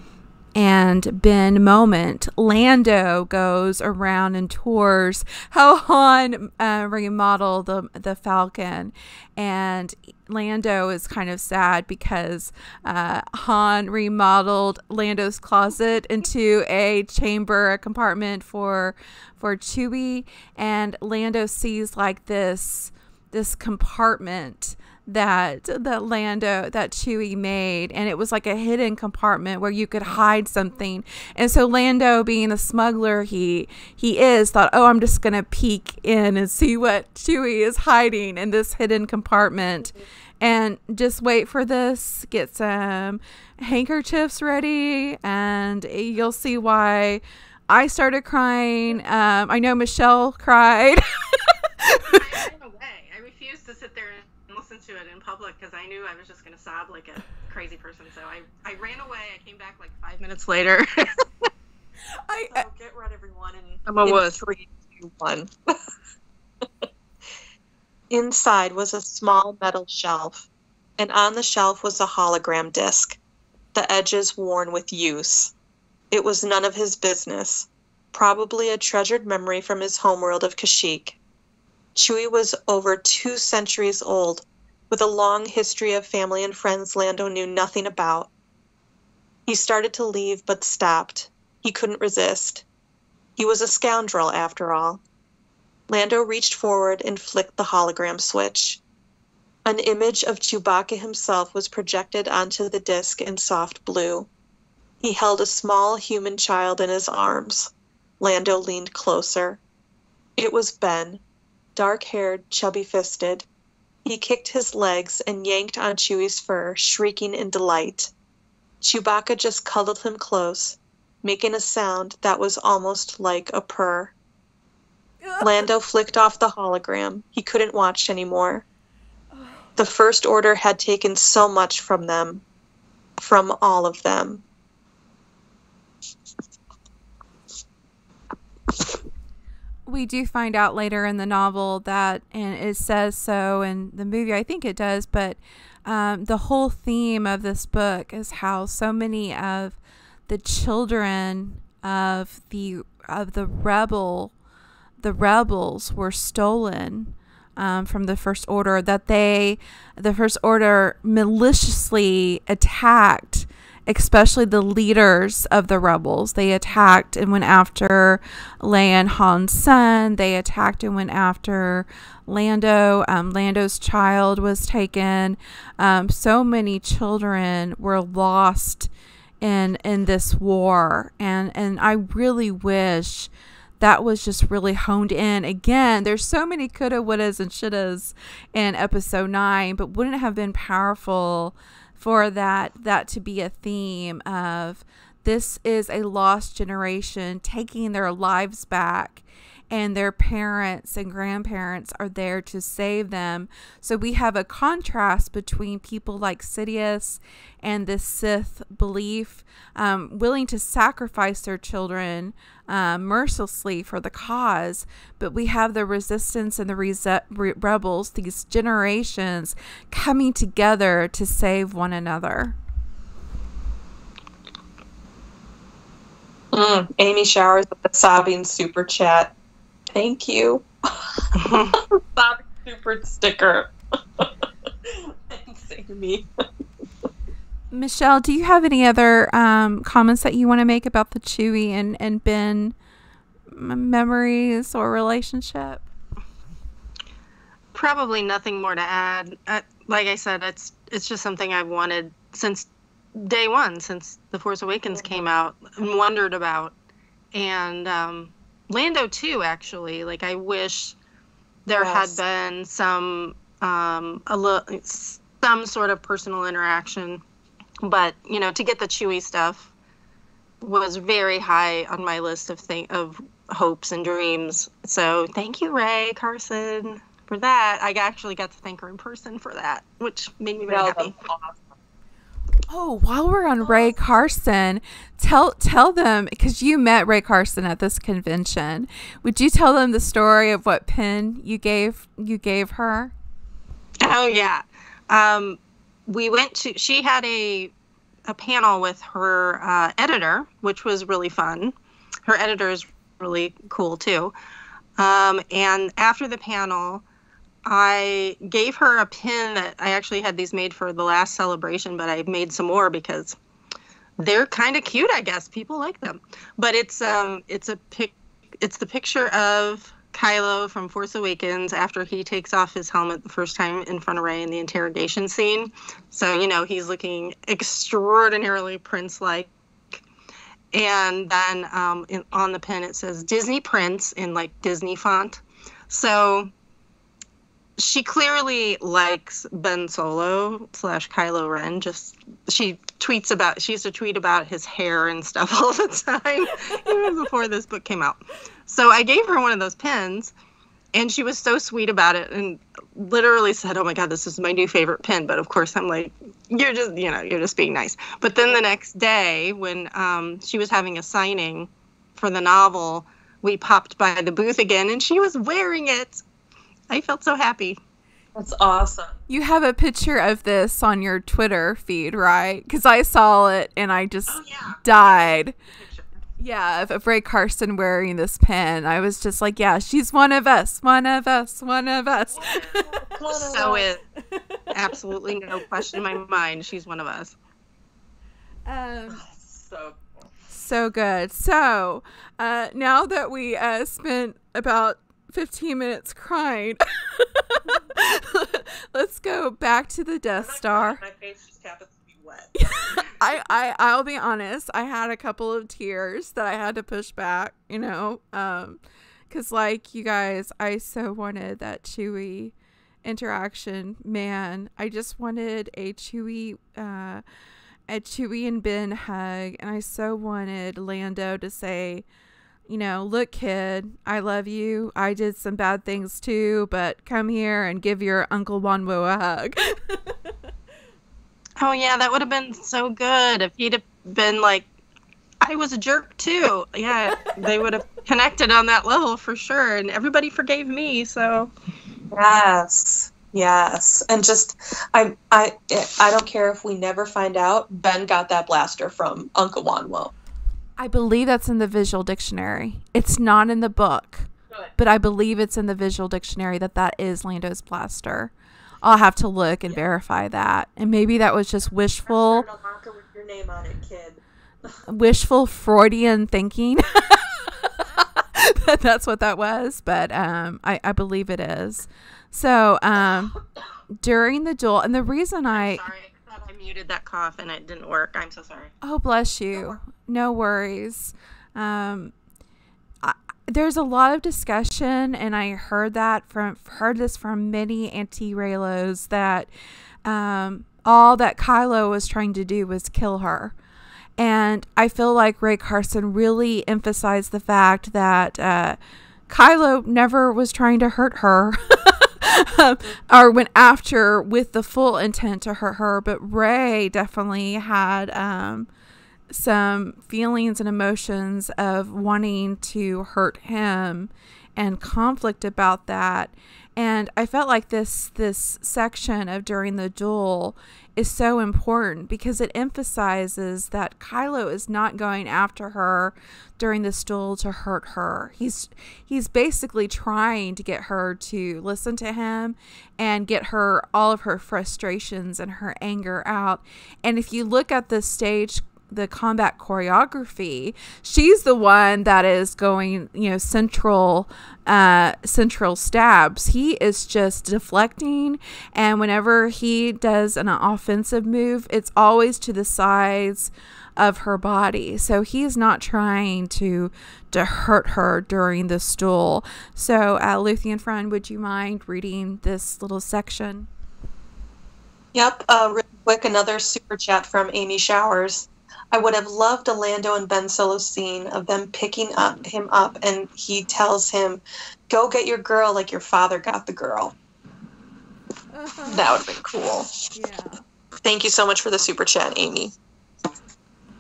and Ben moment. Lando goes around and tours how Han uh, remodeled the, the Falcon, and Lando is kind of sad because uh, Han remodeled Lando's closet into a chamber, a compartment for, for Chewie, and Lando sees like this, this compartment that that Lando that Chewie made, and it was like a hidden compartment where you could hide something. And so Lando, being the smuggler he he is, thought, "Oh, I'm just gonna peek in and see what Chewie is hiding in this hidden compartment." Mm-hmm. And just wait for this. Get some handkerchiefs ready, and you'll see why I started crying. Um, I know Michelle cried. I ran away. I refused to sit there and to it in public because I knew I was just going to sob like a crazy person. So I, I ran away. I came back like five minutes later. I so get rid everyone and I'm a wuss. Three, two, one. Inside was a small metal shelf, and on the shelf was a hologram disc, the edges worn with use. It was none of his business, probably a treasured memory from his homeworld of Kashyyyk. Chewie was over two centuries old, with a long history of family and friends Lando knew nothing about. He started to leave but stopped. He couldn't resist. He was a scoundrel, after all. Lando reached forward and flicked the hologram switch. An image of Chewbacca himself was projected onto the disc in soft blue. He held a small human child in his arms. Lando leaned closer. It was Ben, dark-haired, chubby-fisted. He kicked his legs and yanked on Chewie's fur, shrieking in delight. Chewbacca just cuddled him close, making a sound that was almost like a purr. Lando flicked off the hologram. He couldn't watch anymore. The First Order had taken so much from them. From all of them. We do find out later in the novel that, and it says so in the movie, I think it does, but um, the whole theme of this book is how so many of the children of the of the rebel the rebels were stolen um, from the First Order, that they the First Order maliciously attacked, especially the leaders of the rebels. They attacked and went after Leia and Han's son. They attacked and went after Lando. Um, Lando's child was taken. Um, so many children were lost in in this war, and and I really wish that was just really honed in. Again, there's so many coulda, wouldas, and shouldas in episode nine, but wouldn't it have been powerful for that that to be a theme of this is a lost generation taking their lives back, and their parents and grandparents are there to save them. So we have a contrast between people like Sidious and the Sith belief, um, willing to sacrifice their children uh, mercilessly for the cause. But we have the resistance and the re rebels, these generations coming together to save one another. Mm, Amy Showers with the sobbing super chat. Thank you. Sobbing super sticker. Thanks, Amy. Michelle, do you have any other um, comments that you want to make about the Chewie and, and Ben memories or relationship? Probably nothing more to add. I, like I said, it's it's just something I've wanted since day one, since The Force Awakens came out, and wondered about. And um, Lando too, actually. Like, I wish there yes. had been some um, a little, some sort of personal interaction. But you know, to get the Chewy stuff was very high on my list of thing of hopes and dreams. So thank you, Rae Carson, for that. I actually got to thank her in person for that, which made me very well, happy. Oh, while we're on Rae Carson, tell tell them, because you met Rae Carson at this convention. Would you tell them the story of what pin you gave you gave her? Oh yeah, um, we went to. She had a a panel with her uh, editor, which was really fun. Her editor is really cool too. Um, and after the panel, I gave her a pin that I actually had these made for the last celebration, but I made some more because they're kind of cute, I guess. People like them. But it's um it's a pic it's the picture of Kylo from Force Awakens after he takes off his helmet the first time in front of Rey in the interrogation scene. So, you know, he's looking extraordinarily prince-like. And then um in, on the pin it says Disney Prince in like Disney font. So she clearly likes Ben Solo slash Kylo Ren. Just she tweets about she used to tweet about his hair and stuff all the time, even before this book came out. So I gave her one of those pins, And she was so sweet about it and literally said, oh, my God, this is my new favorite pin. But, of course, I'm like, you're just, you know, you're just being nice. But then the next day when um, she was having a signing for the novel, we popped by the booth again, and she was wearing it. I felt so happy. That's awesome. You have a picture of this on your Twitter feed, right? Because I saw it, and I just oh, yeah. died. Yeah, of Rae Carson wearing this pin. I was just like, yeah, she's one of us, one of us, one of us. So is. Absolutely no question in my mind. She's one of us. Um, so, so good. So uh, now that we uh, spent about fifteen minutes crying, let's go back to the Death Star. My face just happens. I, I I'll be honest, I had a couple of tears that I had to push back, you know, um because like you guys, I so wanted that Chewie interaction, man. I just wanted a Chewie uh a Chewie and Ben hug, and I so wanted Lando to say, you know, look, kid, I love you. I did some bad things too, but come here and give your Uncle Wanwo a hug. Oh, yeah, that would have been so good if he'd have been like, I was a jerk, too. Yeah, they would have connected on that level for sure. And everybody forgave me, so. Yes, yes. And just, I I, I don't care if we never find out, Ben got that blaster from Uncle Wanwo. I believe that's in the visual dictionary. It's not in the book, but I believe it's in the visual dictionary that that is Lando's blaster. I'll have to look and yeah. verify that. And maybe that was just wishful. With your name on it, kid. Wishful Freudian thinking. that, that's what that was. But um, I, I believe it is. So um, during the duel, and the reason I... I'm sorry, I thought I muted that cough and it didn't work. I'm so sorry. Oh, bless you. No worries. Um, I, there's a lot of discussion, and I heard that from heard this from many anti-Reylos that um, all that Kylo was trying to do was kill her, and I feel like Rae Carson really emphasized the fact that uh, Kylo never was trying to hurt her, um, or went after with the full intent to hurt her, but Rey definitely had. Um, some feelings and emotions of wanting to hurt him and conflict about that. And I felt like this this section of during the duel is so important because it emphasizes that Kylo is not going after her during this duel to hurt her. He's he's basically trying to get her to listen to him and get her all of her frustrations and her anger out. And if you look at the stage the combat choreography, she's the one that is going, you know, central, uh, central stabs. He is just deflecting. And whenever he does an offensive move, it's always to the sides of her body. So he's not trying to, to hurt her during this duel. So, uh, Luthien friend, would you mind reading this little section? Yep. Uh, real quick, another super chat from Amy Showers. I would have loved a Lando and Ben Solo scene of them picking up him up, and he tells him, "Go get your girl, like your father got the girl." Uh-huh. That would have been cool. Yeah. Thank you so much for the super chat, Amy.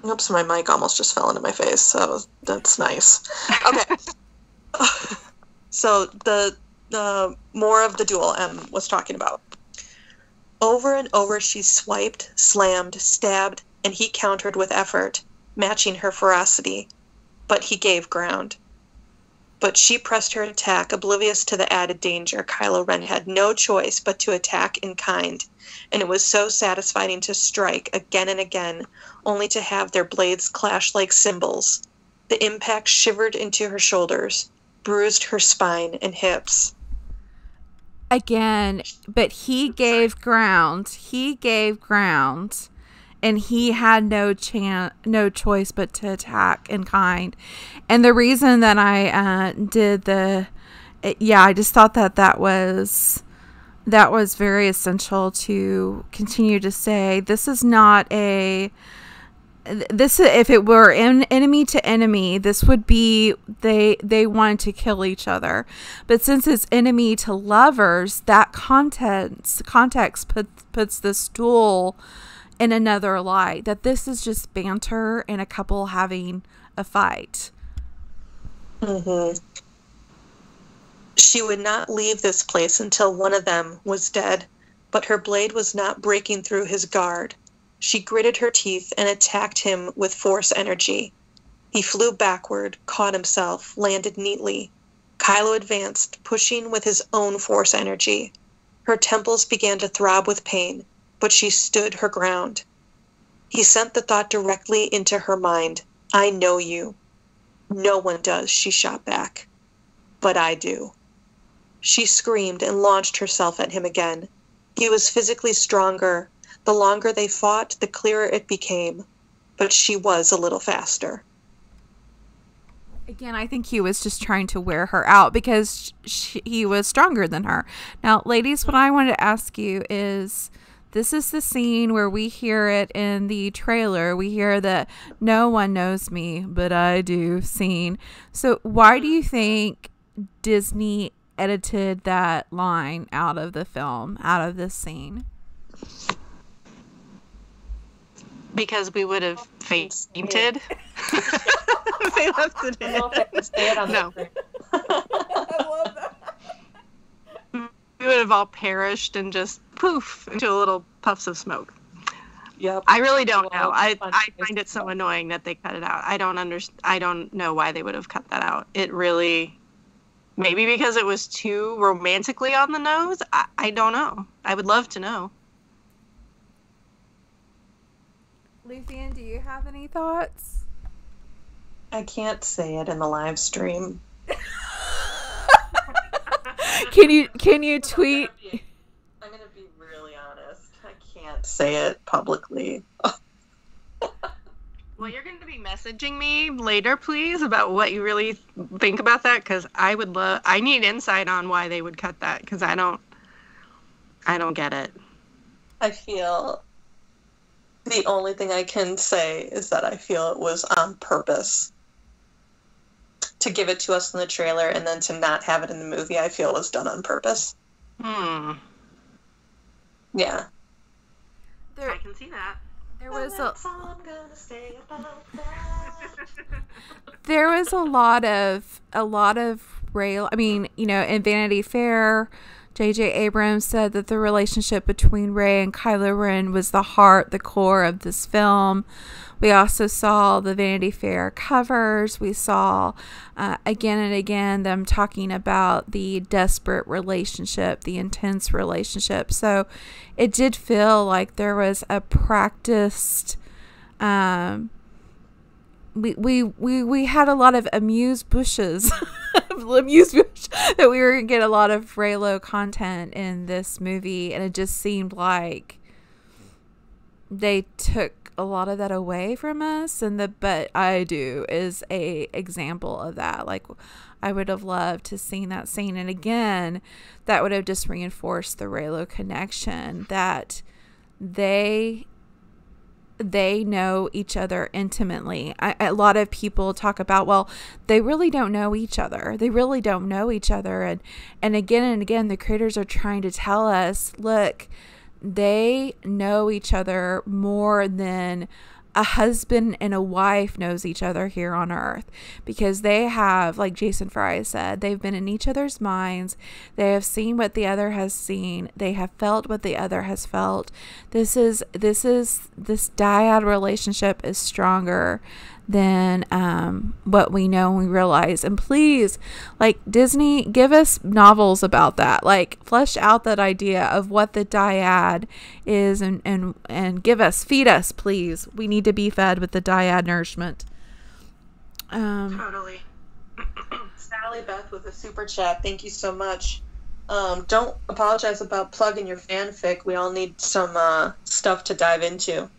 Oops, my mic almost just fell into my face, so that's nice. Okay. So the the more of the duel Em was talking about. Over and over, she swiped, slammed, stabbed. And he countered with effort, matching her ferocity, but he gave ground. But she pressed her attack, oblivious to the added danger. Kylo Ren had no choice but to attack in kind, and it was so satisfying to strike again and again, only to have their blades clash like cymbals. The impact shivered into her shoulders, bruised her spine and hips. Again, but he gave ground. He gave ground. And he had no chance, no choice but to attack in kind. And the reason that I uh, did the, it, yeah, I just thought that that was, that was very essential to continue to say this is not a, this, if it were in enemy to enemy, this would be they they wanted to kill each other. But since it's enemy to lovers, that context context puts puts this duel in another light. That this is just banter and a couple having a fight. Mm-hmm. She would not leave this place until one of them was dead, but her blade was not breaking through his guard. She gritted her teeth and attacked him with force energy. He flew backward, caught himself, landed neatly. Kylo advanced, pushing with his own force energy. Her temples began to throb with pain, but she stood her ground. He sent the thought directly into her mind. I know you. No one does, she shot back. But I do. She screamed and launched herself at him again. He was physically stronger. The longer they fought, the clearer it became. But she was a little faster. Again, I think he was just trying to wear her out because she, he was stronger than her. Now, ladies, what I wanted to ask you is, this is the scene where we hear it in the trailer. We hear the no one knows me, but I do scene. So why do you think Disney edited that line out of the film, out of this scene? Because we would have fainted. They left it in. I don't know if I can say it on no. I love that. We would have all perished and just poof into little puffs of smoke. Yep. I really don't well, know. I I find it so annoying that they cut it out. I don't understand. I don't know why they would have cut that out. It really, maybe because it was too romantically on the nose. I, I don't know. I would love to know. Luthien, do you have any thoughts? I can't say it in the live stream. Can you can you tweet? I'm gonna be, I'm gonna be really honest. I can't say it publicly. Well, you're going to be messaging me later, please, about what you really think about that, because I would love. I need insight on why they would cut that, because I don't. I don't get it. I feel. The only thing I can say is that I feel it was on purpose to give it to us in the trailer and then to not have it in the movie. I feel was done on purpose. Hmm. Yeah. There, I can see that. There was a. I'm gonna say about that. There was a lot of a lot of rail. I mean, you know, in Vanity Fair. J J Abrams said that the relationship between Rey and Kylo Ren was the heart, the core of this film. We also saw the Vanity Fair covers. We saw uh, again and again them talking about the desperate relationship, the intense relationship. So it did feel like there was a practiced... Um, we, we, we, we had a lot of amuse-bouches. That we were gonna get a lot of Reylo content in this movie, and it just seemed like they took a lot of that away from us. And the but I do is a example of that. Like, I would have loved to seen that scene, and again, that would have just reinforced the Reylo connection that they. They know each other intimately. I, a lot of people talk about, well, they really don't know each other. They really don't know each other. And, and again and again, the creators are trying to tell us, look, they know each other more than a husband and a wife knows each other here on Earth, because they have, like Jason Fry said, they've been in each other's minds. They have seen what the other has seen. They have felt what the other has felt. This is this is this dyad relationship is stronger than um, what we know and we realize. And please, like Disney, give us novels about that. Like, flesh out that idea of what the dyad is, and and and give us, feed us, please. We need to be fed with the dyad nourishment. Um, totally. Sally Beth with a super chat. Thank you so much. Um, don't apologize about plugging your fanfic. We all need some uh, stuff to dive into.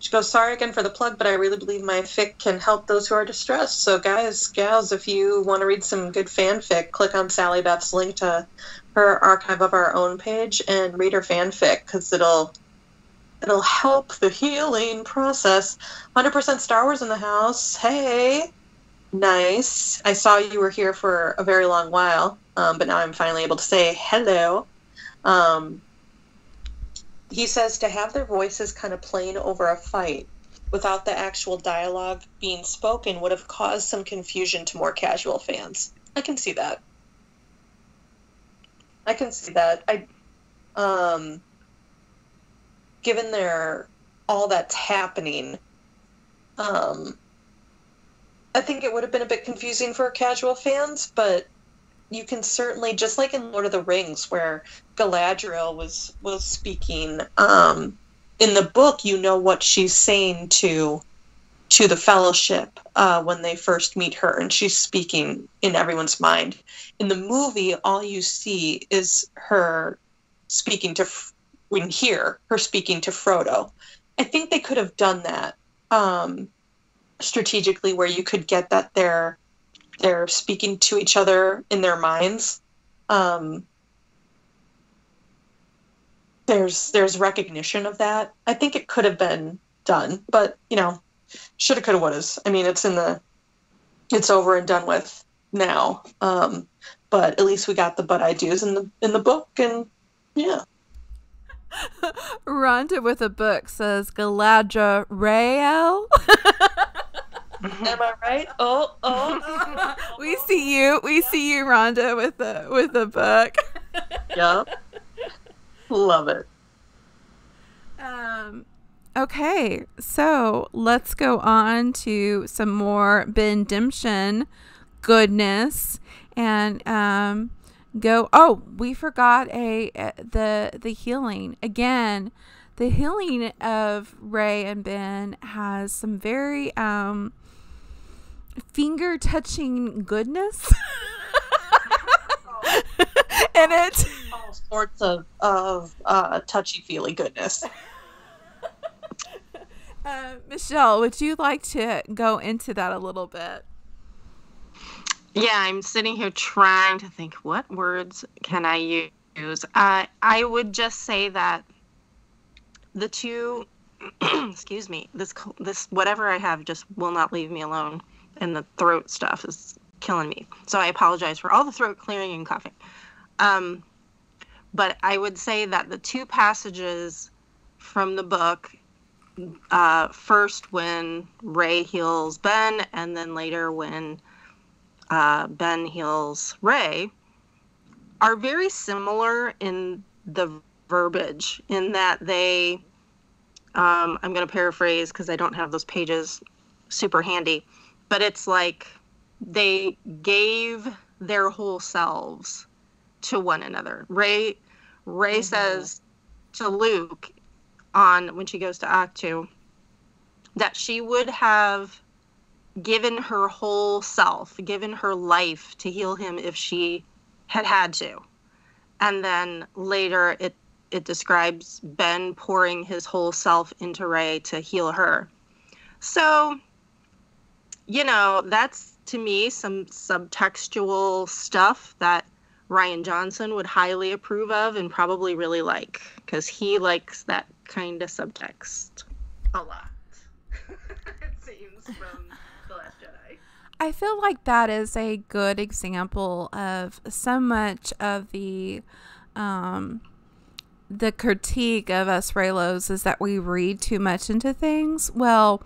She goes, sorry again for the plug, but I really believe my fic can help those who are distressed. So guys, gals, if you want to read some good fanfic, click on Sally Beth's link to her Archive of Our Own page and read her fanfic, because it'll It'll help the healing process. one hundred percent Star Wars in the house. Hey. Nice. I saw you were here for a very long while, um, but now I'm finally able to say hello. Um, he says to have their voices kind of playing over a fight without the actual dialogue being spoken would have caused some confusion to more casual fans. I can see that. I can see that. I, um, given their, all that's happening, um, I think it would have been a bit confusing for casual fans, but you can certainly, just like in Lord of the Rings, where Galadriel was, was speaking, um, in the book, you know what she's saying to, to the Fellowship uh, when they first meet her, and she's speaking in everyone's mind. In the movie, all you see is her speaking to, we can hear her speaking to Frodo. I think they could have done that um, strategically, where you could get that they're, they're speaking to each other in their minds. Um, there's, there's recognition of that. I think it could have been done, but, you know, shoulda, coulda, wouldas. I mean, it's in the, it's over and done with now. Um, but at least we got the but I do's in the in the book, and yeah. Rhonda with a book says Galadriel. Am I right? Oh, oh. We see you. We yeah. see you, Rhonda, with the with a book. Yep. Love it. Um. Okay, so let's go on to some more Ben Dimshin goodness, and um, go. Oh, we forgot a, a the the healing again. The healing of Rey and Ben has some very um, finger touching goodness in it. All sorts of of uh, touchy feely goodness. Uh, Michelle, would you like to go into that a little bit? Yeah, I'm sitting here trying to think, what words can I use? Uh, I would just say that the two, excuse me, this, this whatever I have just will not leave me alone, and the throat stuff is killing me. So I apologize for all the throat clearing and coughing. Um, but I would say that the two passages from the book, Uh, first when Rey heals Ben, and then later when uh, Ben heals Rey, are very similar in the verbiage, in that they, um, I'm going to paraphrase because I don't have those pages super handy, but it's like they gave their whole selves to one another. Rey, Rey mm-hmm. says to Luke, on when she goes to Ahch-To, that she would have given her whole self, given her life to heal him if she had had to. And then later it it describes Ben pouring his whole self into Rey to heal her. So, you know, that's to me some subtextual stuff that Rian Johnson would highly approve of and probably really like, because he likes that kind of subtext a lot, it seems, from The Last Jedi. I feel like that is a good example of so much of the um, the critique of us Reylos is that we read too much into things. Well,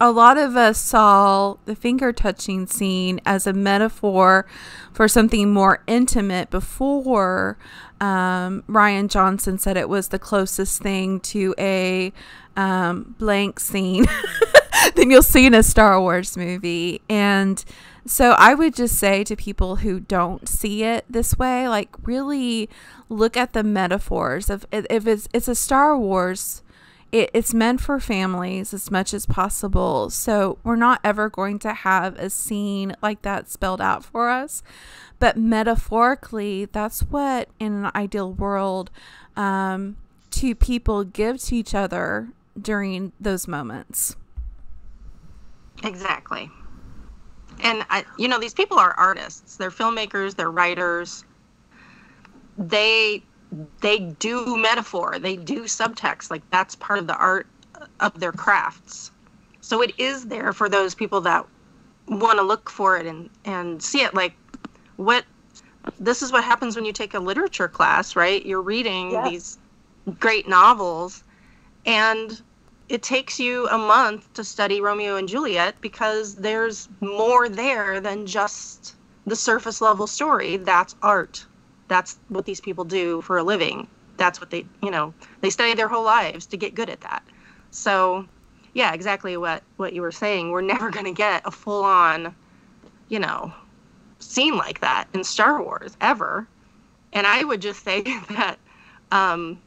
a lot of us saw the finger touching scene as a metaphor for something more intimate before um, Rian Johnson said it was the closest thing to a um, blank scene than you'll see in a Star Wars movie. And so I would just say to people who don't see it this way, like, really look at the metaphors. If, if it's, it's a Star Wars It, it's meant for families as much as possible. So we're not ever going to have a scene like that spelled out for us. But metaphorically, that's what in an ideal world um, two people give to each other during those moments. Exactly. And, I, you know, these people are artists. They're filmmakers. They're writers. They they do metaphor, they do subtext, like that's part of the art of their crafts. So it is there for those people that want to look for it and, and see it. Like, what, this is what happens when you take a literature class, right? You're reading yeah. these great novels, and it takes you a month to study Romeo and Juliet because there's more there than just the surface level story. That's art. That's what these people do for a living. That's what they, you know, they study their whole lives to get good at that. So, yeah, exactly what, what you were saying. We're never going to get a full-on, you know, scene like that in Star Wars, ever. And I would just say that um,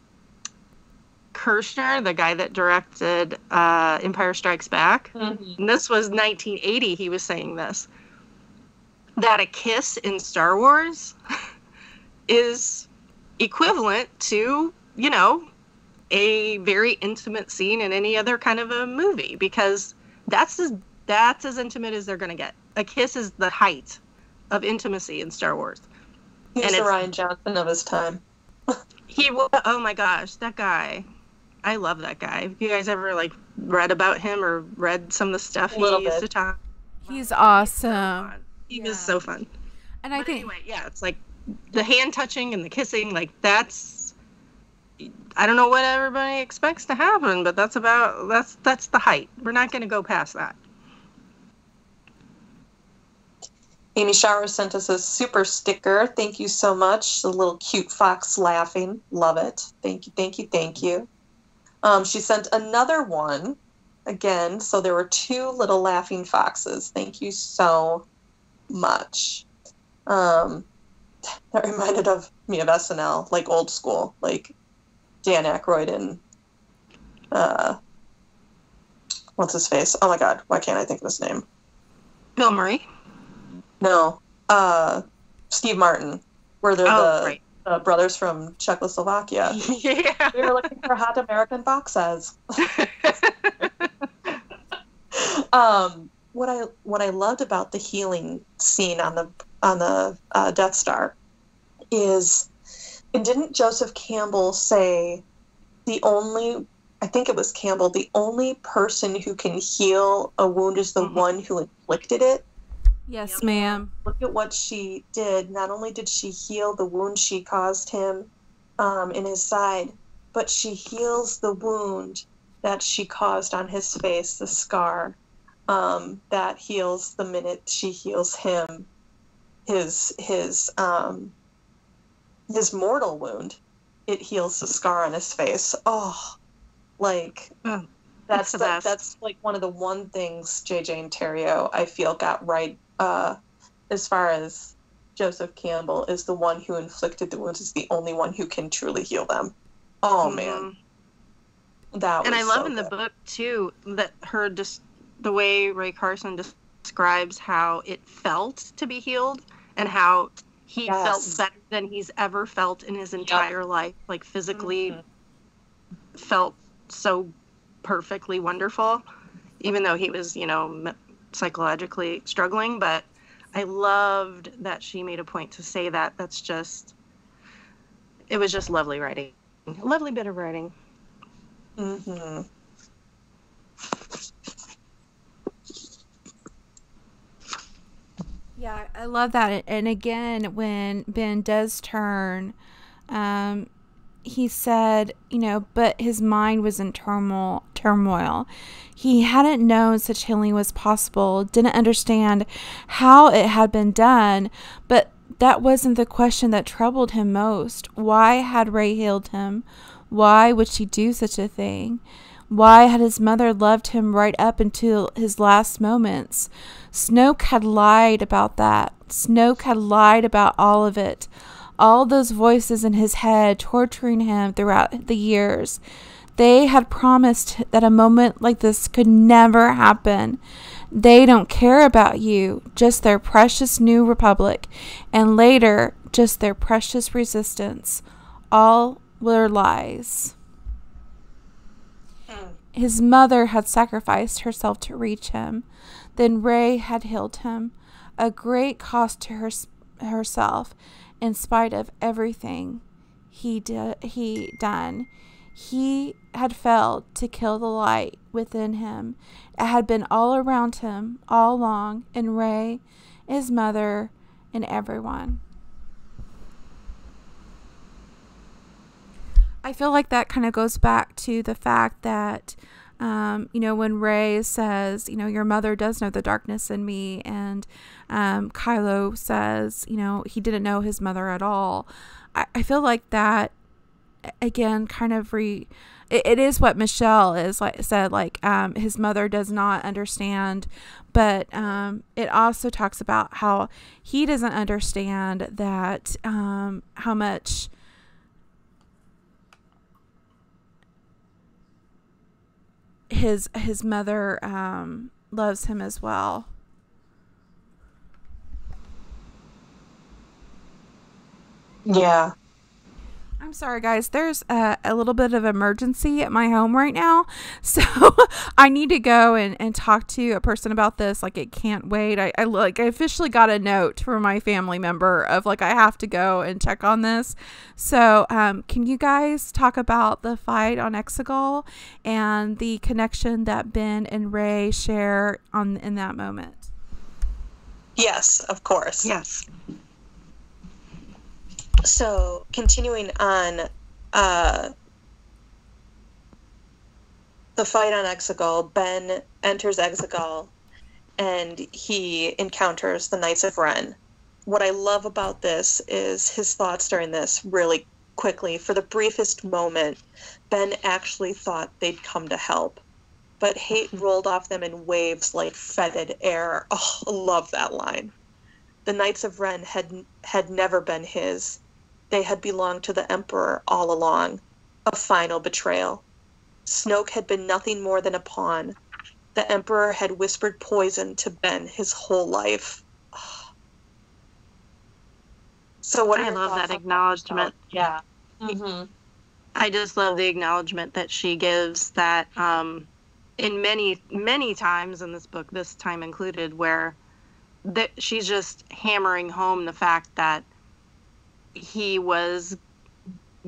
Kirshner, the guy that directed uh, Empire Strikes Back, mm-hmm. and this was nineteen eighty, he was saying this, that a kiss in Star Wars is equivalent to, you know, a very intimate scene in any other kind of a movie, because that's as, that's as intimate as they're going to get. A kiss is the height of intimacy in Star Wars. He's and the Rian Johnson of his time. He oh my gosh, that guy. I love that guy. Have you guys ever like read about him or read some of the stuff he used bit. to talk about? He's awesome. He yeah. was so fun. And I but think anyway, yeah, it's like the hand touching and the kissing, like that's, I don't know what everybody expects to happen, but that's about, that's that's the height. We're not going to go past that. Amy Showers sent us a super sticker. Thank you so much. The little cute fox laughing. Love it. Thank you, thank you, thank you. Um, she sent another one again. So there were two little laughing foxes. Thank you so much. Um, that reminded of me of S N L, like old school, like Dan Aykroyd and uh, what's his face? Oh my God, why can't I think of his name? Bill Murray? No, uh, Steve Martin, where they're oh, the right. uh, brothers from Czechoslovakia. Yeah. We were looking for hot American boxes. um, what I what I loved about the healing scene on the on the uh, Death Star is. And didn't Joseph Campbell say the only, I think it was Campbell, the only person who can heal a wound is the mm-hmm. one who inflicted it? Yes, yep. ma'am. Look at what she did. Not only did she heal the wound she caused him um, in his side, but she heals the wound that she caused on his face, the scar um, that heals the minute she heals him, his, his, um, his mortal wound. It heals the scar on his face. Oh, like oh, that's that's, the the, that's like one of the one things J J and Terrio I feel got right uh, as far as Joseph Campbell is the one who inflicted the wounds is the only one who can truly heal them. Oh mm-hmm. man, that and was I love so in good. the book too that her just the way Rae Carson describes how it felt to be healed and how. He yes. felt better than he's ever felt in his entire yep. life, like physically mm-hmm. felt so perfectly wonderful, even though he was, you know, psychologically struggling. But I loved that she made a point to say that. That's just, it was just lovely writing. A lovely bit of writing. Mm-hmm. Yeah, I love that. And again, when Ben does turn, um, he said, you know, but his mind was in turmoil. turmoil. He hadn't known such healing was possible, didn't understand how it had been done, but that wasn't the question that troubled him most. Why had Rey healed him? Why would she do such a thing? Why had his mother loved him right up until his last moments? Snoke had lied about that. Snoke had lied about all of it. All those voices in his head torturing him throughout the years. They had promised that a moment like this could never happen. They don't care about you, just their precious new republic, and later, just their precious resistance. All were lies. His mother had sacrificed herself to reach him. Then Rey had healed him, a great cost to her, herself, in spite of everything. he did he done. He had failed to kill the light within him. It had been all around him all along, and Rey, his mother, and everyone. I feel like that kind of goes back to the fact that, um, you know, when Rey says, you know, your mother does know the darkness in me, and um, Kylo says, you know, he didn't know his mother at all. I, I feel like that, again, kind of re it, it is what Michelle is like said, like um his mother does not understand, but um it also talks about how he doesn't understand that um how much his his mother um loves him as well. Yeah. I'm sorry, guys. There's a, a little bit of emergency at my home right now. So I need to go and, and talk to a person about this. Like, it can't wait. I, I like I officially got a note from my family member of like, I have to go and check on this. So um, can you guys talk about the fight on Exegol and the connection that Ben and Rey share on in that moment? Yes, of course. Yes. So, continuing on, uh, the fight on Exegol, Ben enters Exegol, and he encounters the Knights of Ren. What I love about this is his thoughts during this really quickly. For the briefest moment, Ben actually thought they'd come to help, but hate rolled off them in waves like fetid air. Oh, I love that line. The Knights of Ren had, had never been his. They had belonged to the Emperor all along, a final betrayal. Snoke had been nothing more than a pawn. The Emperor had whispered poison to Ben his whole life. So what I love that acknowledgement. Yeah. Mm-hmm. I just love the acknowledgement that she gives that um, in many, many times in this book, this time included, where that she's just hammering home the fact that he was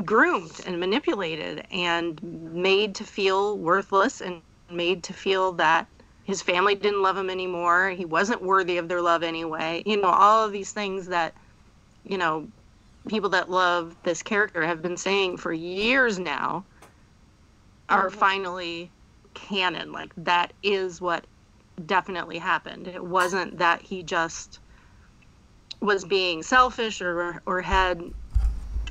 groomed and manipulated and made to feel worthless and made to feel that his family didn't love him anymore. He wasn't worthy of their love anyway. You know, all of these things that, you know, people that love this character have been saying for years now are mm-hmm. finally canon. Like, that is what definitely happened. It wasn't that he just was being selfish or or had,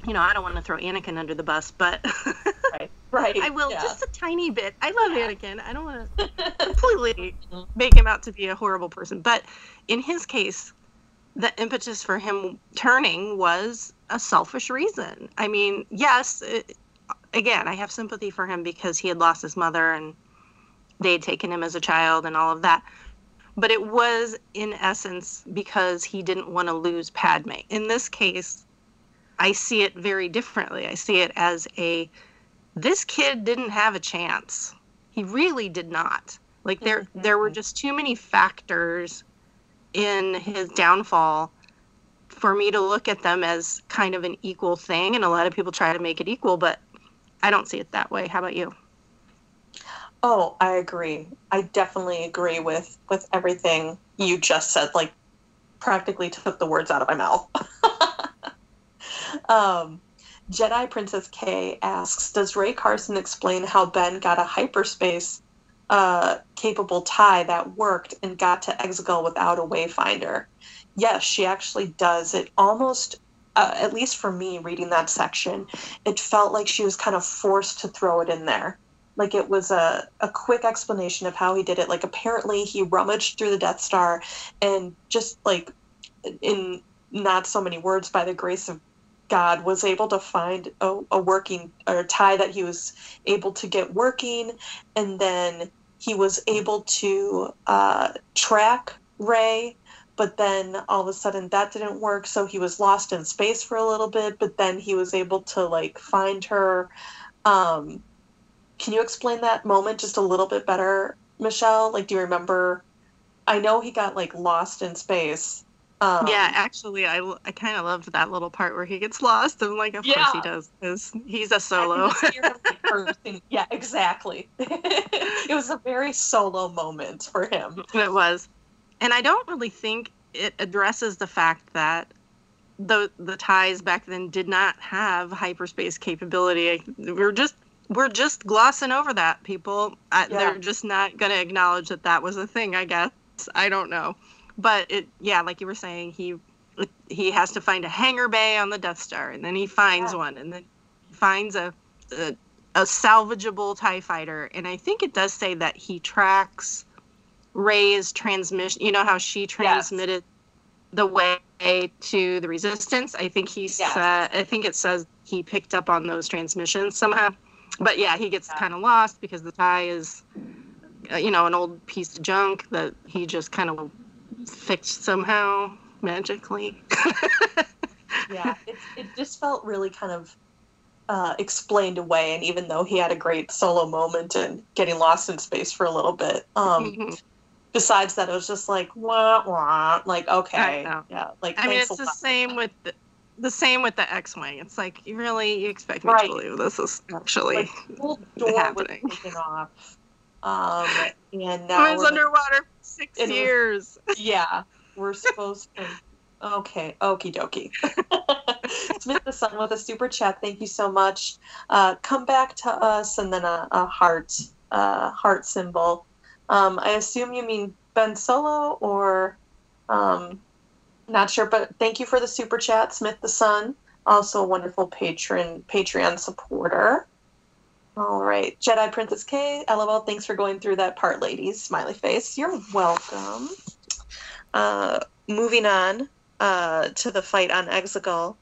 you know, I don't want to throw Anakin under the bus, but right, right. I will, yeah. Just a tiny bit. I love yeah. Anakin. I don't want to completely make him out to be a horrible person, but in his case, the impetus for him turning was a selfish reason. I mean, yes, it, again, I have sympathy for him because he had lost his mother and they had taken him as a child and all of that. But it was, in essence, because he didn't want to lose Padme. In this case, I see it very differently. I see it as a, this kid didn't have a chance. He really did not. Like, there, there were just too many factors in his downfall for me to look at them as kind of an equal thing. And a lot of people try to make it equal, but I don't see it that way. How about you? Oh, I agree. I definitely agree with, with everything you just said. Like, practically took the words out of my mouth. um, Jedi Princess K asks, does Rae Carson explain how Ben got a hyperspace uh, capable tie that worked and got to Exegol without a wayfinder? Yes, she actually does. It almost, uh, at least for me reading that section, it felt like she was kind of forced to throw it in there. Like, it was a, a quick explanation of how he did it. Like, apparently he rummaged through the Death Star and just, like, in not so many words, by the grace of God, was able to find a, a working or a tie that he was able to get working. And then he was able to uh, track Rey. But then all of a sudden that didn't work. So he was lost in space for a little bit. But then he was able to, like, find her. Um... Can you explain that moment just a little bit better, Michelle? Like, do you remember? I know he got, like, lost in space. Um, yeah, actually, I, I kind of loved that little part where he gets lost. I'm like, of yeah. course he does, because he's a Solo. Yeah, exactly. It was a very Solo moment for him. It was. And I don't really think it addresses the fact that the the TIEs back then did not have hyperspace capability. We're just we're just glossing over that, people. I, yeah. They're just not going to acknowledge that that was a thing, I guess. I don't know. But it, yeah, like you were saying, he he has to find a hangar bay on the Death Star, and then he finds yeah. one, and then he finds a, a a salvageable TIE fighter. And I think it does say that he tracks Rey's transmission. You know how she transmitted yes. the way to the Resistance. I think he yes. uh, I think it says he picked up on those transmissions somehow. But yeah, he gets yeah. kind of lost because the TIE is, you know, an old piece of junk that he just kind of fixed somehow magically. Yeah, it, it just felt really kind of uh explained away, and even though he had a great Solo moment and getting lost in space for a little bit, um mm-hmm. besides that, it was just like wah wah, like okay, yeah, like I mean, it's the same with the, the same with the X-wing. It's like, you really you expect me right. to believe this is actually like, the whole door happening was taken off. Um, and now I was underwater for six it, years. Yeah, we're supposed to. Okay, okie dokie. Smith the Sun with a super chat. Thank you so much. Uh, come back to us, and then a, a heart, uh, heart symbol. Um, I assume you mean Ben Solo, or um, not sure. But thank you for the super chat, Smith the Sun, also a wonderful patron, Patreon supporter. All right, Jedi Princess K, lol, thanks for going through that part, ladies. Smiley face. You're welcome. Uh, moving on uh, to the fight on Exegol.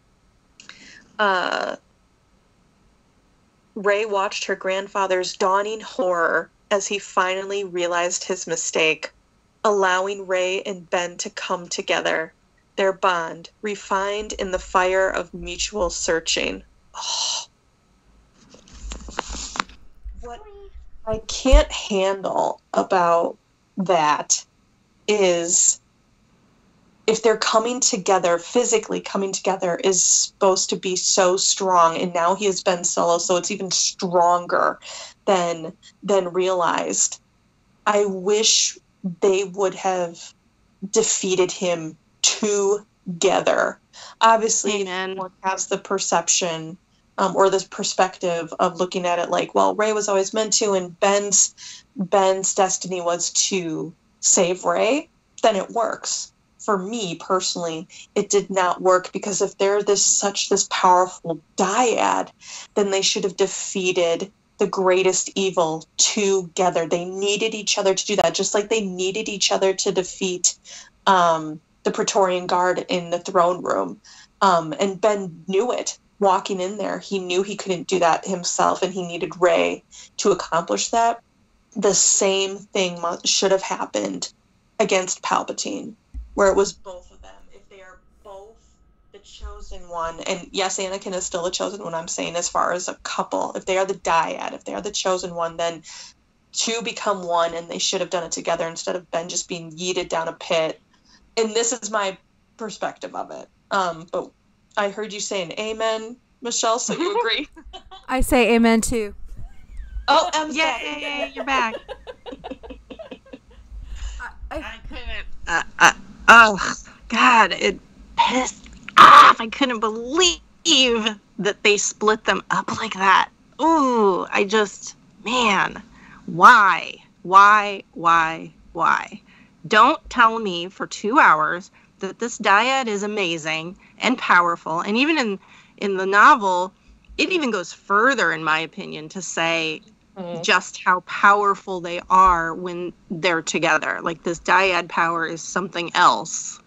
Uh, Rey watched her grandfather's dawning horror as he finally realized his mistake, allowing Rey and Ben to come together, their bond refined in the fire of mutual searching. Oh. What I can't handle about that is if they're coming together, physically coming together, is supposed to be so strong, and now he has Ben Solo, so it's even stronger than than realized. I wish they would have defeated him together. Obviously, Amen. One has the perception Um, or this perspective of looking at it like, well, Rey was always meant to, and Ben's Ben's destiny was to save Rey, then it works. For me personally, it did not work, because if they're this such this powerful dyad, then they should have defeated the greatest evil together. They needed each other to do that, just like they needed each other to defeat um, the Praetorian Guard in the throne room. Um, and Ben knew it. Walking in there, he knew he couldn't do that himself, and he needed Rey to accomplish that. The same thing must, should have happened against Palpatine, where it was both of them. If they are both the chosen one, and yes, Anakin is still the chosen one, I'm saying as far as a couple, if they are the dyad, if they are the chosen one, then two become one, and they should have done it together instead of Ben just being yeeted down a pit. And this is my perspective of it. Um, but I heard you say an amen, Michelle, so you agree? I say amen, too. Oh, I'm Yay, you're back. I, I, I couldn't. Uh, uh, oh, God, it pissed off. I couldn't believe that they split them up like that. Ooh, I just, man, why? Why, why, why? Don't tell me for two hours that this dyad is amazing and powerful, and even in in the novel, it even goes further, in my opinion, to say mm-hmm. just how powerful they are when they're together. Like, this dyad power is something else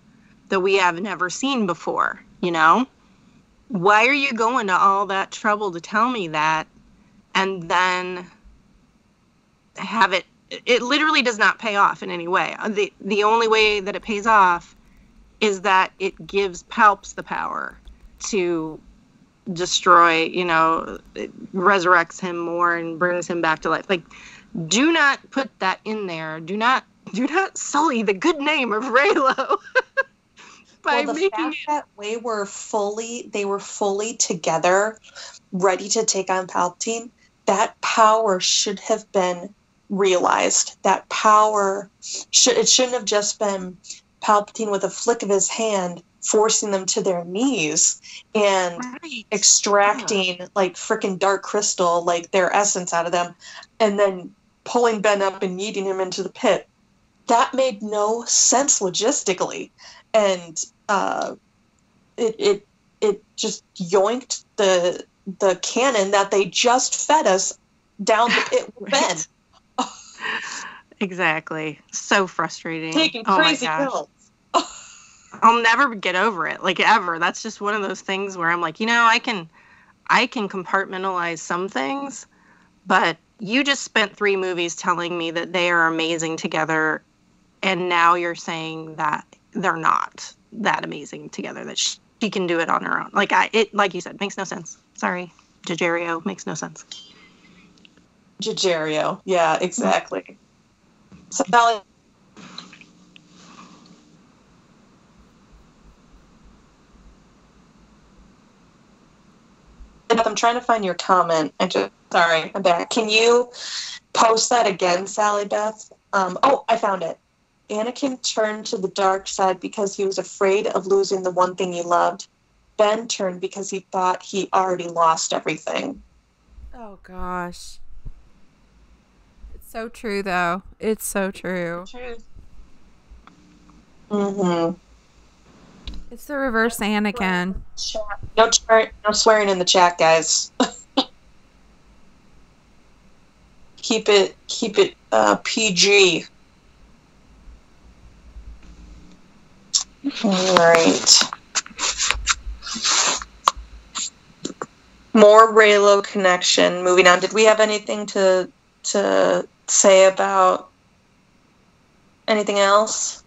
that we have never seen before, you know? Why are you going to all that trouble to tell me that, and then have it, it literally does not pay off in any way. The, the only way that it pays off is that it gives Palps the power to destroy, you know, it resurrects him more and brings him back to life. Like, do not put that in there. Do not do not sully the good name of Reylo. by well, the making fact it that way were fully they were fully together, ready to take on Palpatine. That power should have been realized. That power should it shouldn't have just been Palpatine with a flick of his hand forcing them to their knees and right. extracting yeah. like freaking dark crystal, like their essence out of them, and then pulling Ben up and yeeting him into the pit. That made no sense logistically. And uh, it it it just yoinked the the cannon that they just fed us down the pit with Ben. Oh. Exactly. So frustrating. Taking oh crazy pills. Oh. I'll never get over it, like ever. That's just one of those things where I'm like, you know, I can I can compartmentalize some things, but you just spent three movies telling me that they are amazing together, and now you're saying that they're not that amazing together, that she, she can do it on her own. Like I, it, like you said, makes no sense. Sorry, Jajario makes no sense. Jajario, yeah, exactly. So, Sally. I'm trying to find your comment. I just sorry, I'm back. Can you post that again, Sally Beth? Um, oh, I found it. Anakin turned to the dark side because he was afraid of losing the one thing he loved. Ben turned because he thought he already lost everything. Oh gosh, it's so true though. It's so true. True. Mm-hmm. It's the reverse Anakin. No, char- no swearing in the chat, guys. keep it, keep it uh, P G. All right. More Reylo connection. Moving on. Did we have anything to to say about anything else?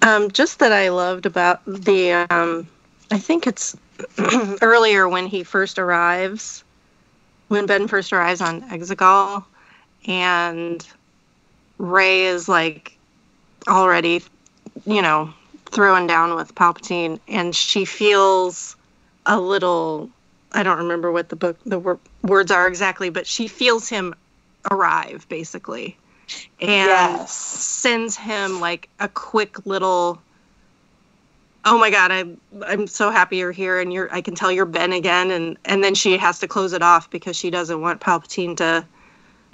Um, just that I loved about the, um, I think it's earlier when he first arrives, when Ben first arrives on Exegol, and Rey is like already, you know, throwing down with Palpatine, and she feels a little, I don't remember what the book, the wor- words are exactly, but she feels him arrive, basically. And yes. sends him like a quick little, oh my God, I'm I'm so happy you're here, and you're I can tell you're Ben again, and and then she has to close it off because she doesn't want Palpatine to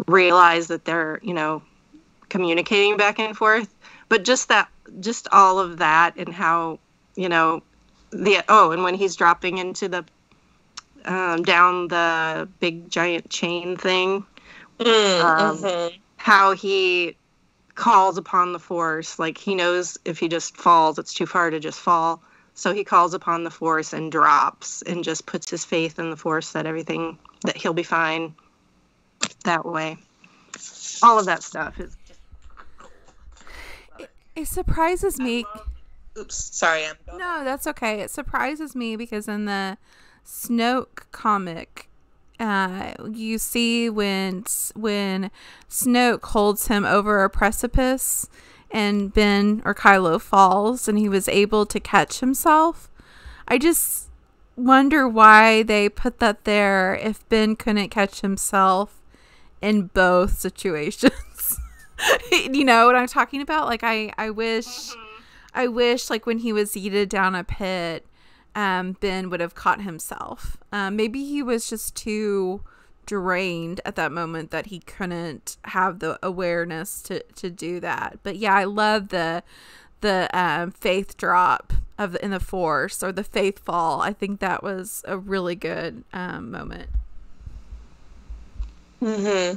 realize that they're, you know, communicating back and forth. But just that, just all of that, and how, you know, the oh, and when he's dropping into the um, down the big giant chain thing. Mm, um, mm-hmm. How he calls upon the Force. Like, he knows if he just falls, it's too far to just fall. So he calls upon the Force and drops and just puts his faith in the Force that everything, that he'll be fine that way. All of that stuff. Is It, it surprises me. Oops, sorry. I'm going. No, that's okay. It surprises me because in the Snoke comic, Uh, you see when when Snoke holds him over a precipice and Ben or Kylo falls and he was able to catch himself. I just wonder why they put that there if Ben couldn't catch himself in both situations. You know what I'm talking about? Like I, I wish mm-hmm. I wish like when he was yeeted down a pit, Um, Ben would have caught himself. Um, maybe he was just too drained at that moment that he couldn't have the awareness to, to do that. But yeah, I love the the um, faith drop of the, in the Force, or the faith fall. I think that was a really good um, moment. Mm-hmm.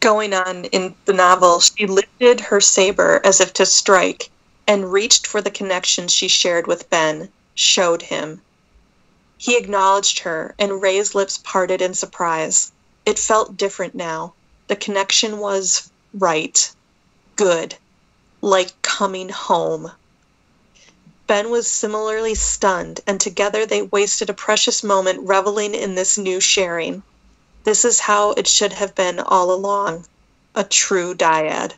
Going on in the novel, she lifted her saber as if to strike, and reached for the connection she shared with Ben, showed him. He acknowledged her, and Rey's lips parted in surprise. It felt different now. The connection was right, good, like coming home. Ben was similarly stunned, and together they wasted a precious moment reveling in this new sharing. This is how it should have been all along, a true dyad.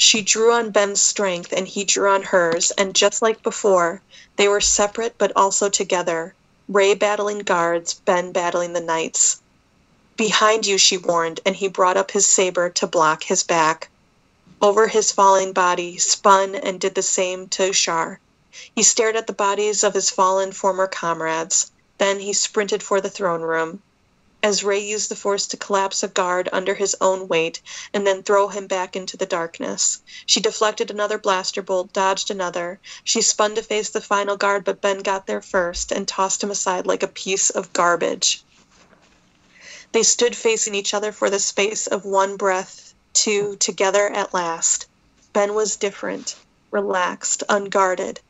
She drew on Ben's strength, and he drew on hers, and just like before, they were separate but also together, Rey battling guards, Ben battling the knights. Behind you, she warned, and he brought up his saber to block his back. Over his falling body, spun and did the same to Shar. He stared at the bodies of his fallen former comrades. Then he sprinted for the throne room. As Rey used the Force to collapse a guard under his own weight and then throw him back into the darkness. She deflected another blaster bolt, dodged another. She spun to face the final guard, but Ben got there first and tossed him aside like a piece of garbage. They stood facing each other for the space of one breath, two, together at last. Ben was different, relaxed, unguarded.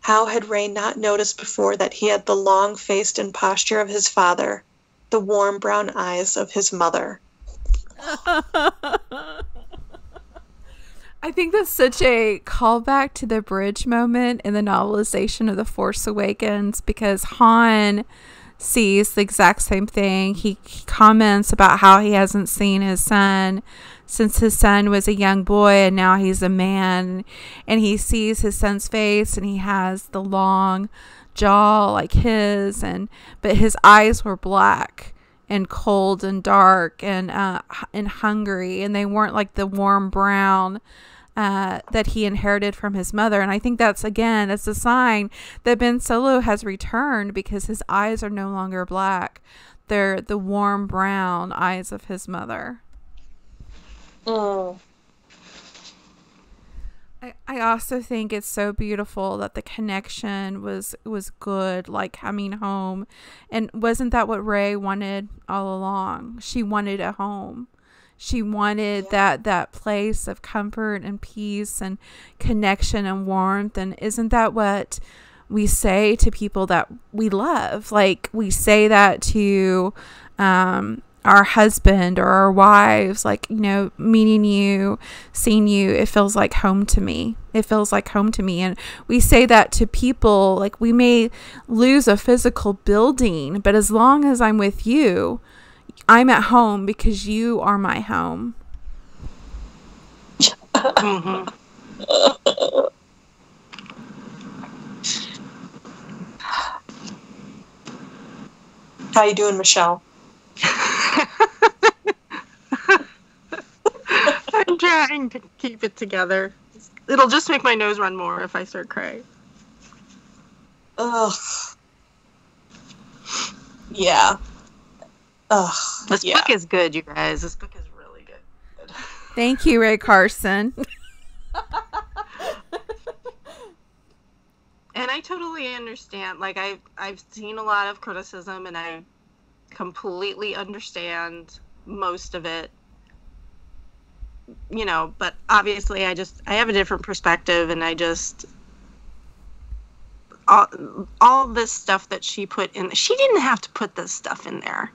How had Rey not noticed before that he had the long face and posture of his father, the warm brown eyes of his mother? I think that's such a callback to the bridge moment in the novelization of The Force Awakens, because Han sees the exact same thing. He, he comments about how he hasn't seen his son since his son was a young boy, and now he's a man, and he sees his son's face, and he has the long jaw like his, and but his eyes were black and cold and dark and uh and hungry, and they weren't like the warm brown uh that he inherited from his mother. And I think that's again that's a sign that Ben Solo has returned, because his eyes are no longer black, they're the warm brown eyes of his mother. Oh, I, I also think it's so beautiful that the connection was was good, like coming home. And wasn't that what Rey wanted all along? She wanted a home. She wanted yeah. that that place of comfort and peace and connection and warmth. And isn't that what we say to people that we love? Like, we say that to um our husband or our wives, like, you know, meeting you, seeing you, it feels like home to me. It feels like home to me. And we say that to people, like, we may lose a physical building, but as long as I'm with you, I'm at home because you are my home. Mm-hmm. How you doing, Michelle? I'm trying to keep it together. It'll just make my nose run more if I start crying. Ugh. Yeah. Ugh. This yeah. book is good, you guys. This book is really good. Thank you, Rae Carson. And I totally understand. Like, I've, I've seen a lot of criticism, and I completely understand most of it, you know, but obviously I just, I have a different perspective, and I just, all, all this stuff that she put in, she didn't have to put this stuff in there.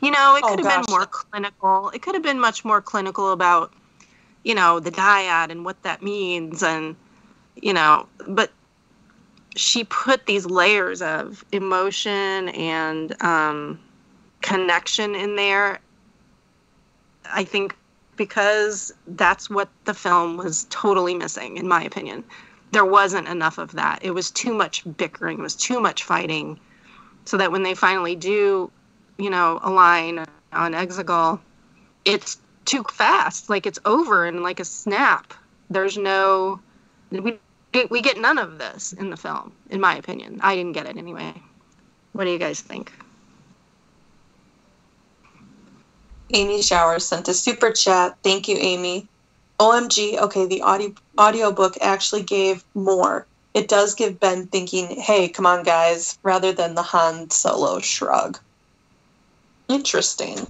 You know, it oh, could have been more clinical. It could have been much more clinical about, you know, the dyad and what that means, and, you know, but she put these layers of emotion and, um, connection in there, I think, because that's what the film was totally missing, in my opinion. There wasn't enough of that. It was too much bickering. It was too much fighting. So that when they finally do, you know, align on Exegol, it's too fast. Like, it's over in like a snap. There's no... We, we get none of this in the film, in my opinion. I didn't get it anyway. What do you guys think? Amy Showers sent a super chat. Thank you, Amy. O M G, okay, the audio audiobook actually gave more. It does give Ben thinking, hey, come on, guys, rather than the Han Solo shrug. Interesting.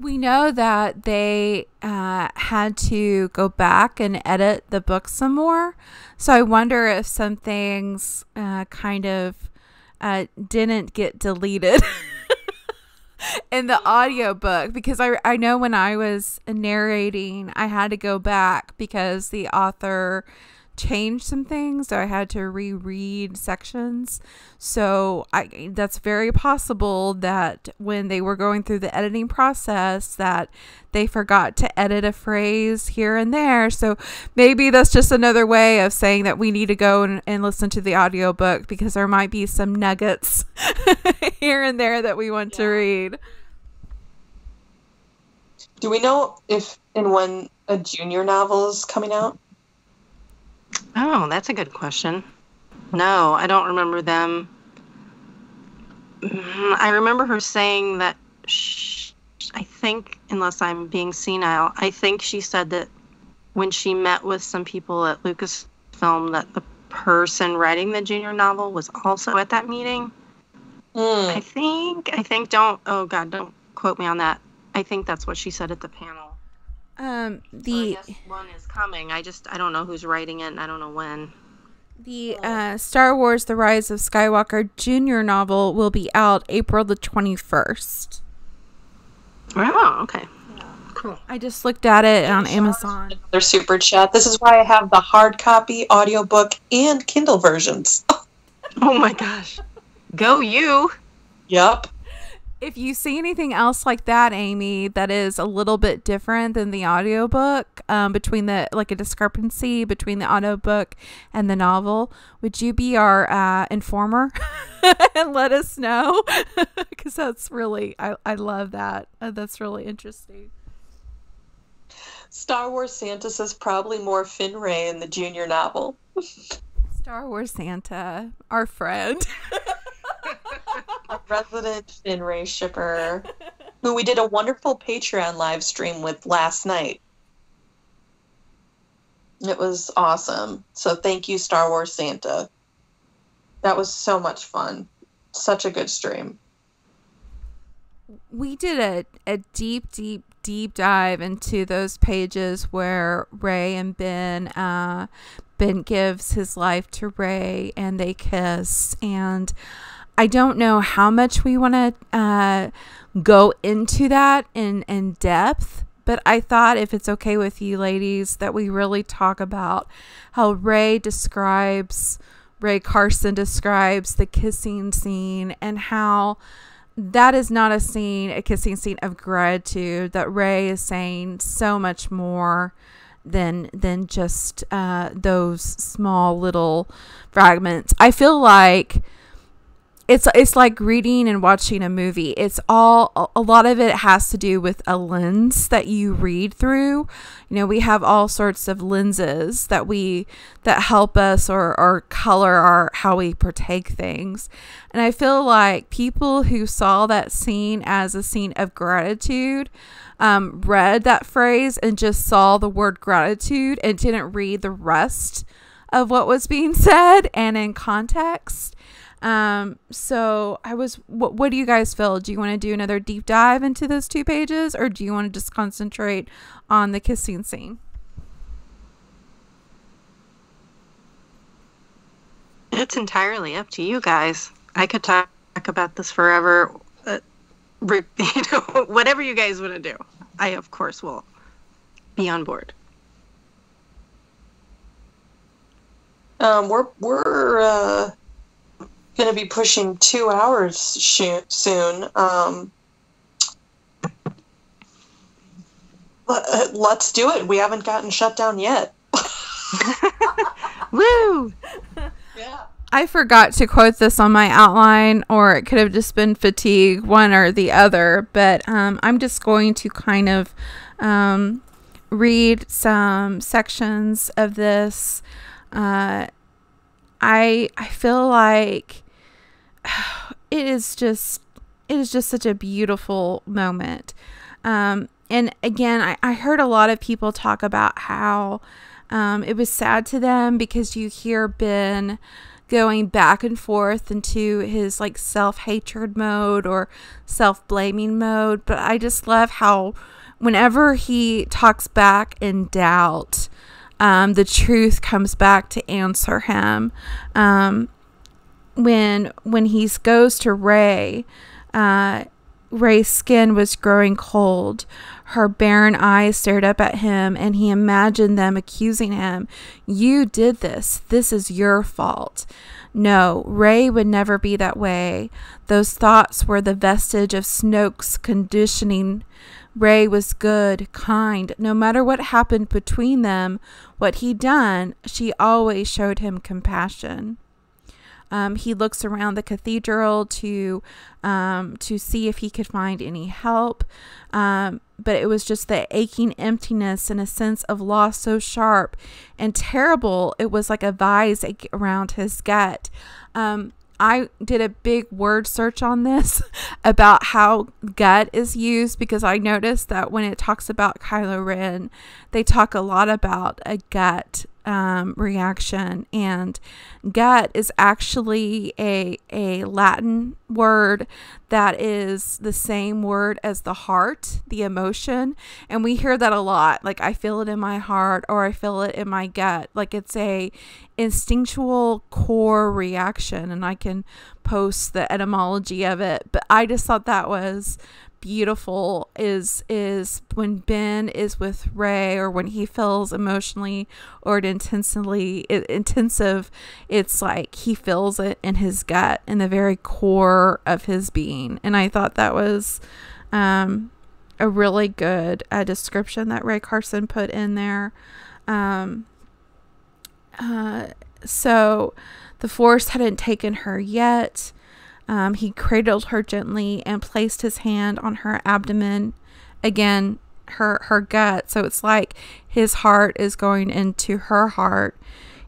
We know that they uh, had to go back and edit the book some more. So I wonder if some things uh, kind of uh, didn't get deleted. In the audiobook, because I, I know when I was narrating, I had to go back because the author changed some things, so I had to reread sections. So I that's very possible that when they were going through the editing process that they forgot to edit a phrase here and there. So maybe that's just another way of saying that we need to go and, and listen to the audiobook, because there might be some nuggets here and there that we want yeah. to read. Do we know if and when a junior novel is coming out? Oh, that's a good question. No, I don't remember them. I remember her saying that, she, I think, unless I'm being senile, I think she said that when she met with some people at Lucasfilm, that the person writing the junior novel was also at that meeting. Mm. I think, I think, don't, oh God, don't quote me on that. I think that's what she said at the panel. Um, the well, I guess one is coming. I just I don't know who's writing it and I don't know when. The uh, Star Wars: The Rise of Skywalker junior novel will be out April the twenty first. Oh, okay, yeah. Cool. I just looked at it on Amazon. They're super chat. This is why I have the hard copy, audiobook, and Kindle versions. Oh my gosh, go you! Yep. If you see anything else like that, Amy, that is a little bit different than the audiobook, um, between the, like a discrepancy between the audiobook and the novel, would you be our uh, informer and let us know? Because that's really, I, I love that. Uh, that's really interesting. Star Wars Santa says probably more Finn Ray in the junior novel. Star Wars Santa, our friend. A resident Finn Ray shipper who we did a wonderful Patreon live stream with last night. It was awesome. So thank you, Star Wars Santa. That was so much fun. Such a good stream. We did a, a deep, deep, deep dive into those pages where Rey and Ben uh, Ben gives his life to Rey and they kiss, and I don't know how much we want to uh, go into that in, in depth, but I thought, if it's okay with you ladies, that we really talk about how Rey describes, Rae Carson describes the kissing scene, and how that is not a scene, a kissing scene of gratitude, that Rey is saying so much more than than just uh, those small little fragments. I feel like It's, it's like reading and watching a movie. It's all, a lot of it has to do with a lens that you read through. You know, we have all sorts of lenses that we, that help us or, or color our, how we partake things. And I feel like people who saw that scene as a scene of gratitude, um, read that phrase and just saw the word gratitude and didn't read the rest of what was being said and in context. Um, so I was, what, what do you guys feel? Do you want to do another deep dive into those two pages, or do you want to just concentrate on the kissing scene? It's entirely up to you guys. I could talk about this forever, uh, you know, whatever you guys want to do. I, of course, will be on board. Um, we're, we're, uh, going to be pushing two hours soon. Um, let, let's do it. We haven't gotten shut down yet. Woo! Yeah. I forgot to quote this on my outline, or it could have just been fatigue, one or the other. But um, I'm just going to kind of um, read some sections of this. Uh, I I feel like it is just, it is just such a beautiful moment. Um, and again, I, I heard a lot of people talk about how um, it was sad to them, because you hear Ben going back and forth into his like self-hatred mode or self-blaming mode. But I just love how whenever he talks back in doubt, um, the truth comes back to answer him. Um, when when he goes to Rey, uh, Rey's skin was growing cold. Her barren eyes stared up at him, and he imagined them accusing him. You did this. This is your fault. No, Rey would never be that way. Those thoughts were the vestige of Snoke's conditioning. Rey was good, kind. No matter what happened between them, what he'd done, she always showed him compassion. Um, he looks around the cathedral to um, to see if he could find any help. Um, but it was just the aching emptiness and a sense of loss so sharp and terrible. It was like a vise around his gut. Um, I did a big word search on this about how gut is used, because I noticed that when it talks about Kylo Ren, they talk a lot about a gut um, reaction, and gut is actually a, a Latin word that is the same word as the heart, the emotion. And we hear that a lot. Like, I feel it in my heart, or I feel it in my gut. Like, it's a instinctual core reaction, and I can post the etymology of it, but I just thought that was beautiful. Is is when Ben is with Rey, or when he feels emotionally or intensely it, intensive, it's like he feels it in his gut, in the very core of his being. And I thought that was um, a really good uh, description that Rae Carson put in there. Um, Uh, so the Force hadn't taken her yet. Um, he cradled her gently and placed his hand on her abdomen. Again, her, her gut. So it's like his heart is going into her heart.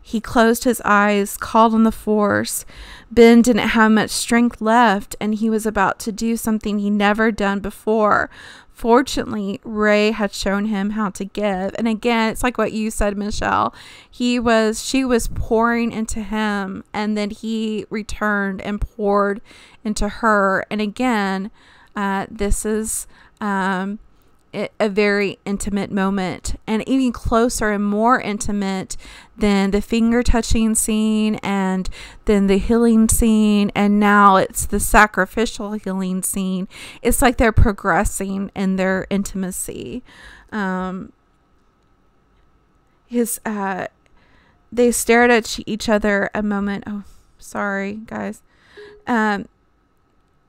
He closed his eyes, called on the Force. Ben didn't have much strength left, and he was about to do something he'd never done before. Fortunately, Rey had shown him how to give. And again, it's like what you said, Michelle. He was, she was pouring into him, and then he returned and poured into her. And again, uh, this is um, a very intimate moment, and even closer and more intimate than the finger touching scene and then the healing scene, and now it's the sacrificial healing scene. It's like they're progressing in their intimacy. Um, his uh, they stared at each other a moment. Oh, sorry, guys. Um,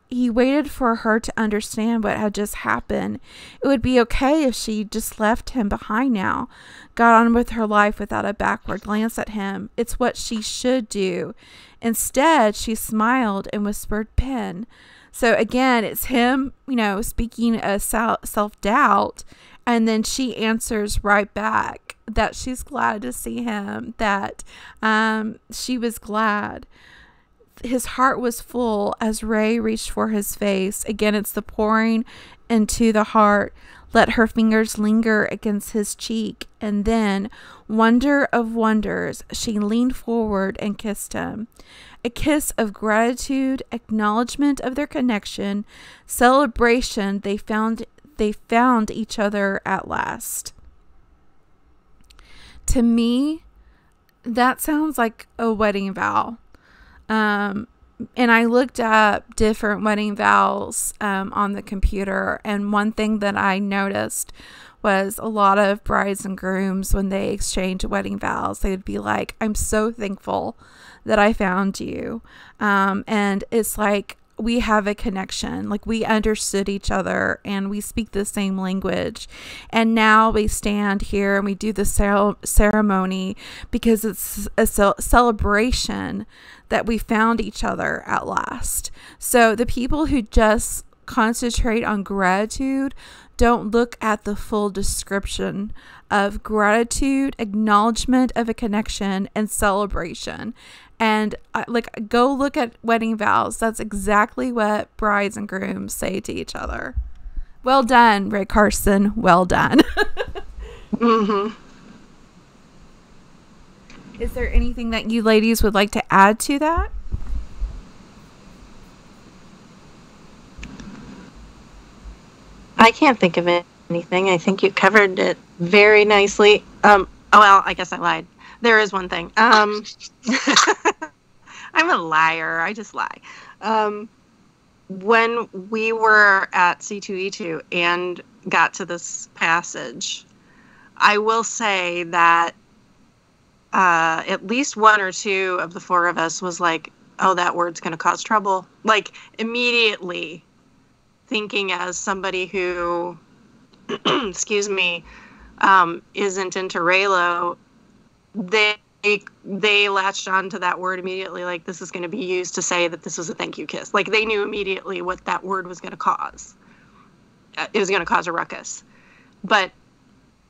He waited for her to understand what had just happened. It would be okay if she just left him behind now, got on with her life without a backward glance at him. It's what she should do. Instead, she smiled and whispered, "Ben." So again, it's him, you know, speaking of self-doubt. And then she answers right back that she's glad to see him, that um, she was glad. His heart was full as Rey reached for his face. Again, it's the pouring into the heart. Let her fingers linger against his cheek. And then, wonder of wonders, she leaned forward and kissed him. A kiss of gratitude, acknowledgement of their connection, celebration. They found, they found each other at last. To me, that sounds like a wedding vow. Um, and I looked up different wedding vows um, on the computer. And one thing that I noticed was a lot of brides and grooms, when they exchange wedding vows, they would be like, "I'm so thankful that I found you." Um, and it's like, we have a connection, like we understood each other and we speak the same language. And now we stand here and we do the cel ceremony because it's a cel celebration that we found each other at last. So the people who just concentrate on gratitude don't look at the full description of gratitude, acknowledgement of a connection, and celebration. And uh, like, go look at wedding vows. That's exactly what brides and grooms say to each other. Well done, Rae Carson. Well done. Mm-hmm. Is there anything that you ladies would like to add to that? I can't think of it, anything. I think you covered it very nicely. Um, oh, well, I guess I lied. There is one thing. Um, I'm a liar. I just lie. Um, when we were at C two E two and got to this passage, I will say that uh, at least one or two of the four of us was like, oh, that word's going to cause trouble. Like, immediately thinking as somebody who, excuse me, um, isn't into Reylo, they they latched onto that word immediately. Like, this is going to be used to say that this was a thank you kiss. Like, they knew immediately what that word was going to cause. It was going to cause a ruckus. But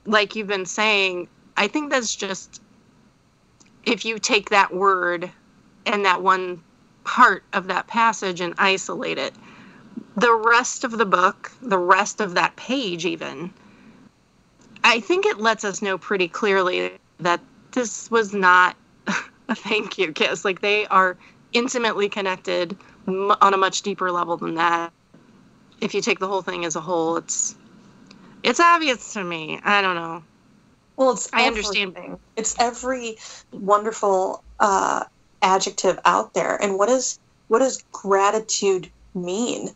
like you've been saying, I think that's just, if you take that word and that one part of that passage and isolate it, the rest of the book, the rest of that page even, I think it lets us know pretty clearly that this was not a thank you kiss. Like, they are intimately connected on a much deeper level than that. If you take the whole thing as a whole, it's it's obvious to me. I don't know. Well, it's I everything. understand. It's every wonderful uh, adjective out there. And what is what does gratitude mean?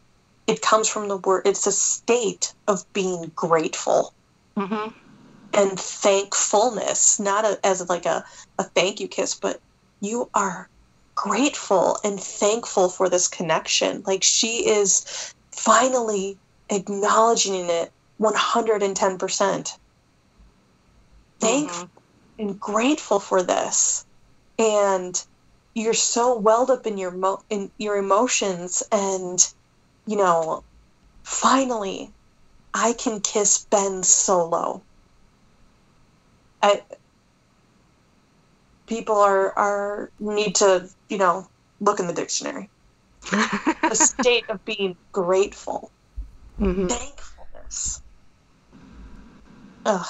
It comes from the word. It's a state of being grateful. Mm-hmm. And thankfulness, not a, as like a, a thank you kiss, but you are grateful and thankful for this connection. Like, she is finally acknowledging it one hundred ten percent. Thankful mm-hmm. and grateful for this. And you're so welled up in your mo- in your emotions and, you know, finally, I can kiss Ben Solo. I, people are, are need to, you know, look in the dictionary. The state of being grateful. Mm-hmm. Thankfulness. Ugh.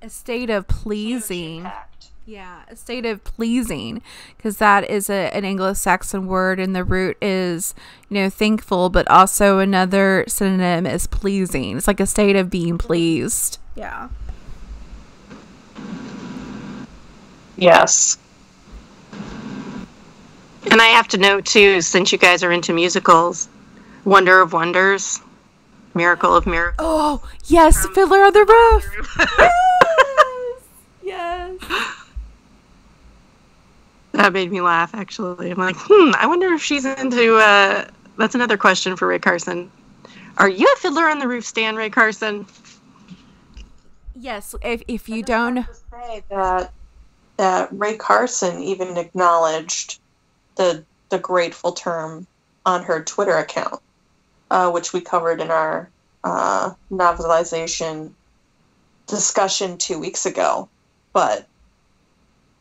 A state of pleasing. Yeah, a state of pleasing. Because that is a, an Anglo-Saxon word, and the root is, you know, thankful, but also another synonym is pleasing. It's like a state of being pleased. Yeah. Yes. And I have to know, too, since you guys are into musicals, Wonder of Wonders, Miracle of Miracles. Oh, yes, From Fiddler on the Roof. Yes. Yes. That made me laugh, actually. I'm like, hmm, I wonder if she's into, uh, that's another question for Rae Carson. Are you a Fiddler on the Roof stan, Rae Carson? Yes, if, if you I don't. Have to say that. That Rae Carson even acknowledged the the grateful term on her Twitter account, uh, which we covered in our uh, novelization discussion two weeks ago. But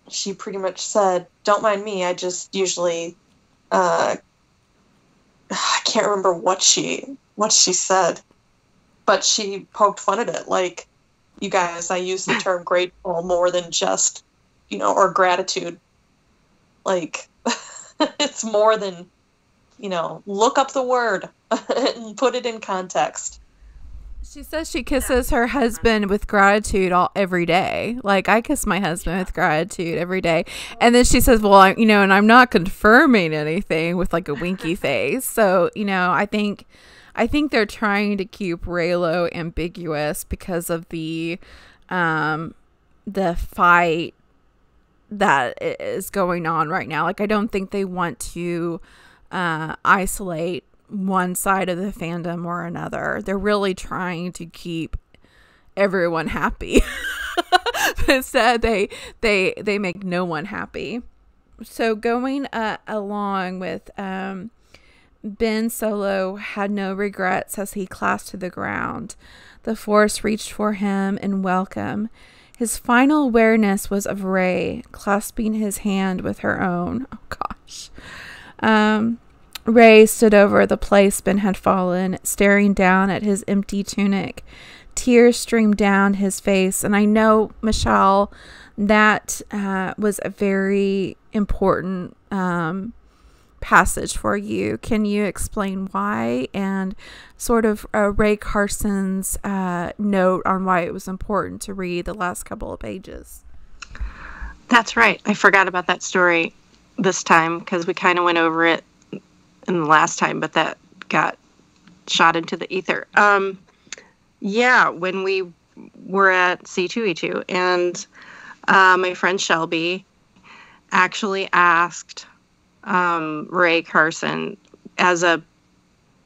she pretty much said, "Don't mind me. I just usually uh, I can't remember what she what she said, but she poked fun at it. Like, you guys, I use the term grateful more than just." You know, or gratitude. Like, it's more than, you know, look up the word and put it in context. She says she kisses her husband with gratitude all every day. Like, I kiss my husband with gratitude every day. And then she says, well, I, you know, and I'm not confirming anything, with like a winky face. So, you know, I think, I think they're trying to keep Reylo ambiguous because of the, um, the fight that is going on right now. Like, I don't think they want to uh, isolate one side of the fandom or another. They're really trying to keep everyone happy. But instead, they they they make no one happy. So going uh, along with um, Ben Solo had no regrets as he clasped to the ground. The Force reached for him in welcome. His final awareness was of Rey clasping his hand with her own. Oh, gosh. Um, Rey stood over the place Ben had fallen, staring down at his empty tunic. Tears streamed down his face. And I know, Michelle, that uh, was a very important um, passage for you. Can you explain why, and sort of uh, Rae Carson's uh, note on why it was important to read the last couple of pages? That's right. I forgot about that story this time because we kind of went over it in the last time, but that got shot into the ether. Um, yeah, when we were at C two E two, and uh, my friend Shelby actually asked um, Rae Carson, as a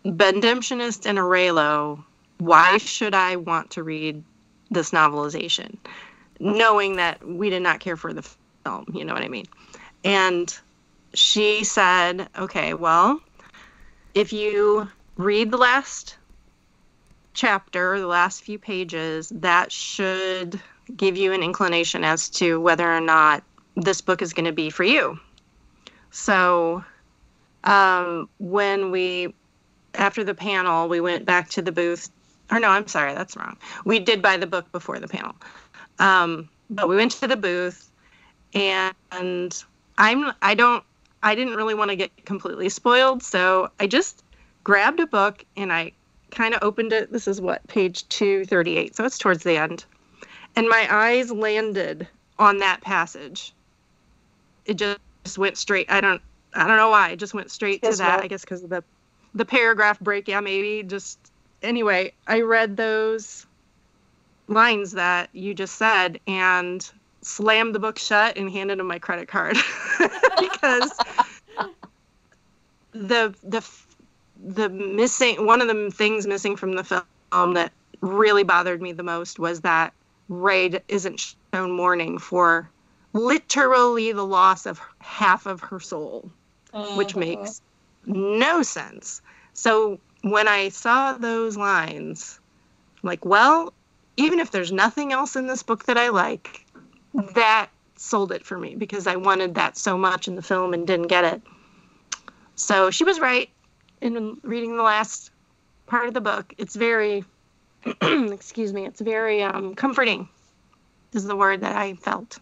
Bendemptionist and a Reylo, why should I want to read this novelization, knowing that we did not care for the film, you know what I mean? And she said, okay, well, if you read the last chapter, the last few pages, that should give you an inclination as to whether or not this book is going to be for you. So um, when we, after the panel, we went back to the booth. Or no, I'm sorry, that's wrong. We did buy the book before the panel. Um, but we went to the booth, and I'm I don't I didn't really want to get completely spoiled, so I just grabbed a book and I kind of opened it. This is what, page two thirty-eight, so it's towards the end. And my eyes landed on that passage. It just went straight. I don't I don't know why. It just went straight to that. Right. I guess because of the the paragraph break. Yeah, maybe just. Anyway, I read those lines that you just said and slammed the book shut and handed him my credit card because the the the missing one of the things missing from the film that really bothered me the most was that Rey isn't shown mourning for literally the loss of half of her soul, uh-huh. which makes no sense. So when I saw those lines, I'm like, well, even if there's nothing else in this book that I like, that sold it for me because I wanted that so much in the film and didn't get it. So she was right in reading the last part of the book. It's very, excuse me, it's very um, comforting is the word that I felt.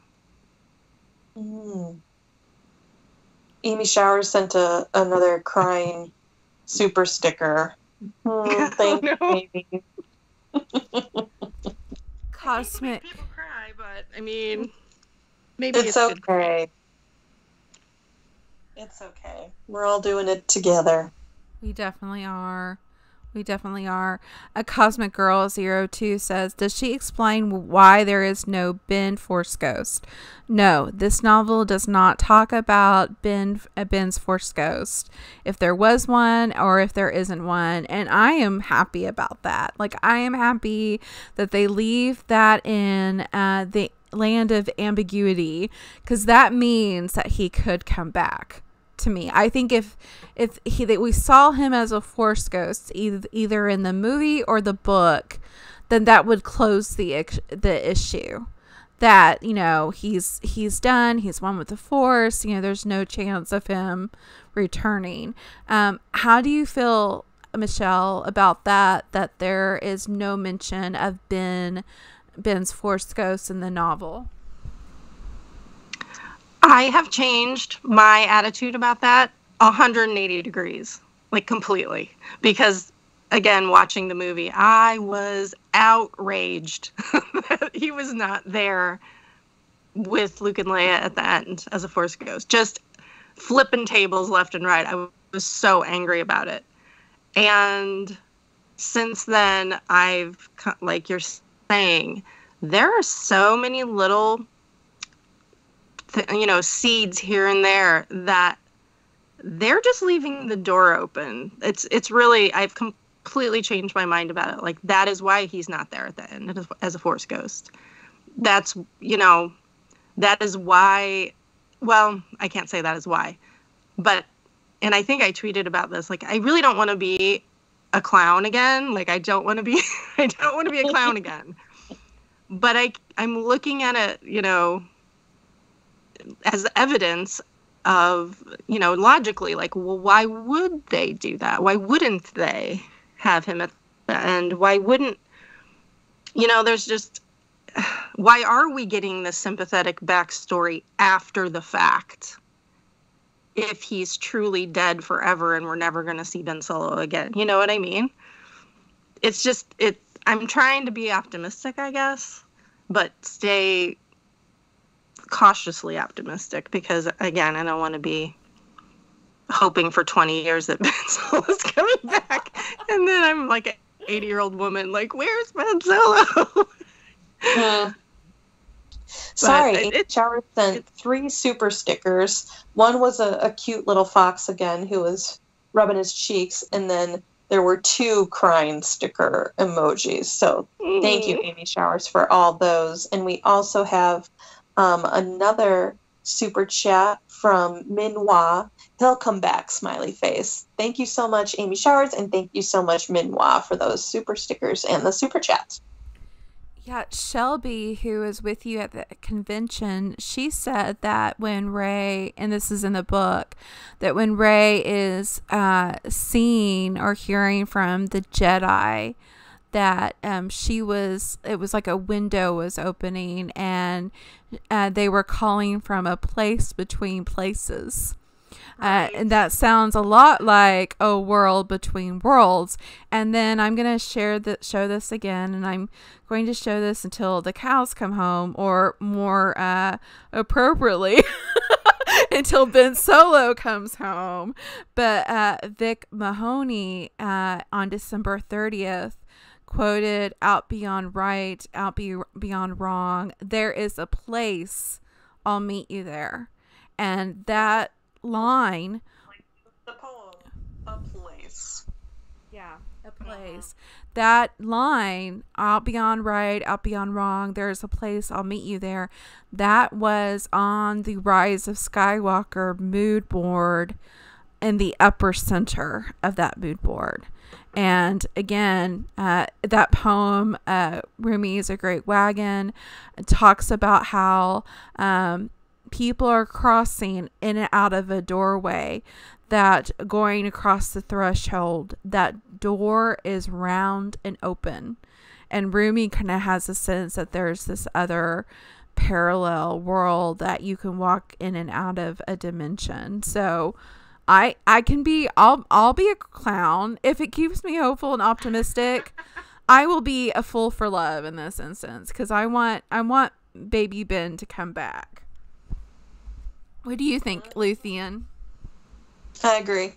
Mm. Amy Showers sent a, another crying super sticker. Mm, thank you, baby. Cosmic. People cry, but I mean, maybe it's, it's okay. Good. It's okay. We're all doing it together. We definitely are. We definitely are. A Cosmic Girl zero two says, does she explain why there is no Ben Force Ghost? No, this novel does not talk about Ben uh, Ben's Force Ghost. If there was one or if there isn't one. And I am happy about that. Like, I am happy that they leave that in uh, the land of ambiguity, because that means that he could come back. To me, I think if if he that we saw him as a Force Ghost either either in the movie or the book, then that would close the ex the issue that, you know, he's he's done, he's one with the Force, you know, there's no chance of him returning. Um how do you feel, Michelle, about that that there is no mention of Ben Ben's Force Ghost in the novel? I have changed my attitude about that one hundred eighty degrees, like completely. Because, again, watching the movie, I was outraged that he was not there with Luke and Leia at the end as a Force Ghost. Just flipping tables left and right. I was so angry about it. And since then, I've, like you're saying, there are so many little, you know, seeds here and there that they're just leaving the door open. It's it's really, I've completely changed my mind about it. Like, that is why he's not there at the end as a Force Ghost. That's, you know, that is why, well, I can't say that is why. But, and I think I tweeted about this, like, I really don't want to be a clown again. Like, I don't want to be, I don't want to be a clown again. But I, I'm looking at it, you know, as evidence of, you know, logically, like, well, why would they do that? Why wouldn't they have him at the end? Why wouldn't, you know, there's just, why are we getting this sympathetic backstory after the fact if he's truly dead forever and we're never going to see Ben Solo again? You know what I mean? It's just, it, I'm trying to be optimistic, I guess, but stay cautiously optimistic because, again, I don't want to be hoping for twenty years that Ben Solo is coming back. And then I'm like an eighty-year-old woman, like, where's Ben Solo? uh, sorry, Amy Showers sent it, three super stickers. One was a, a cute little fox again who was rubbing his cheeks, and then there were two crying sticker emojis. So mm. thank you, Amy Showers, for all those. And we also have um, another super chat from Minhwa. He'll come back, smiley face. Thank you so much, Amy Showers, and thank you so much, Minhwa, for those super stickers and the super chats. Yeah, Shelby, who was with you at the convention, she said that when Rey, and this is in the book, that when Rey is uh, seeing or hearing from the Jedi, that um, she was, it was like a window was opening, and uh, they were calling from a place between places. Right. Uh, and that sounds a lot like a world between worlds. And then I'm going to share the, show this again, and I'm going to show this until the cows come home, or more uh, appropriately, until Ben Solo comes home. But uh, Vic Mahoney uh, on December thirtieth quoted, "Out beyond right, out be beyond wrong. There is a place. I'll meet you there." And that line, like the poem, "A place." Yeah, a place. Yeah. That line, "Out beyond right, out beyond wrong. There's a place. I'll meet you there." That was on the Rise of Skywalker mood board, in the upper center of that mood board. And again, uh, that poem, uh, "Rumi is a Great Wagon," talks about how um, people are crossing in and out of a doorway, that going across the threshold, that door is round and open. And Rumi kind of has a sense that there's this other parallel world that you can walk in and out of a dimension. So I I can be, I'll, I'll be a clown. If it keeps me hopeful and optimistic, I will be a fool for love in this instance, because I want, I want baby Ben to come back. What do you think, Luthien? I agree.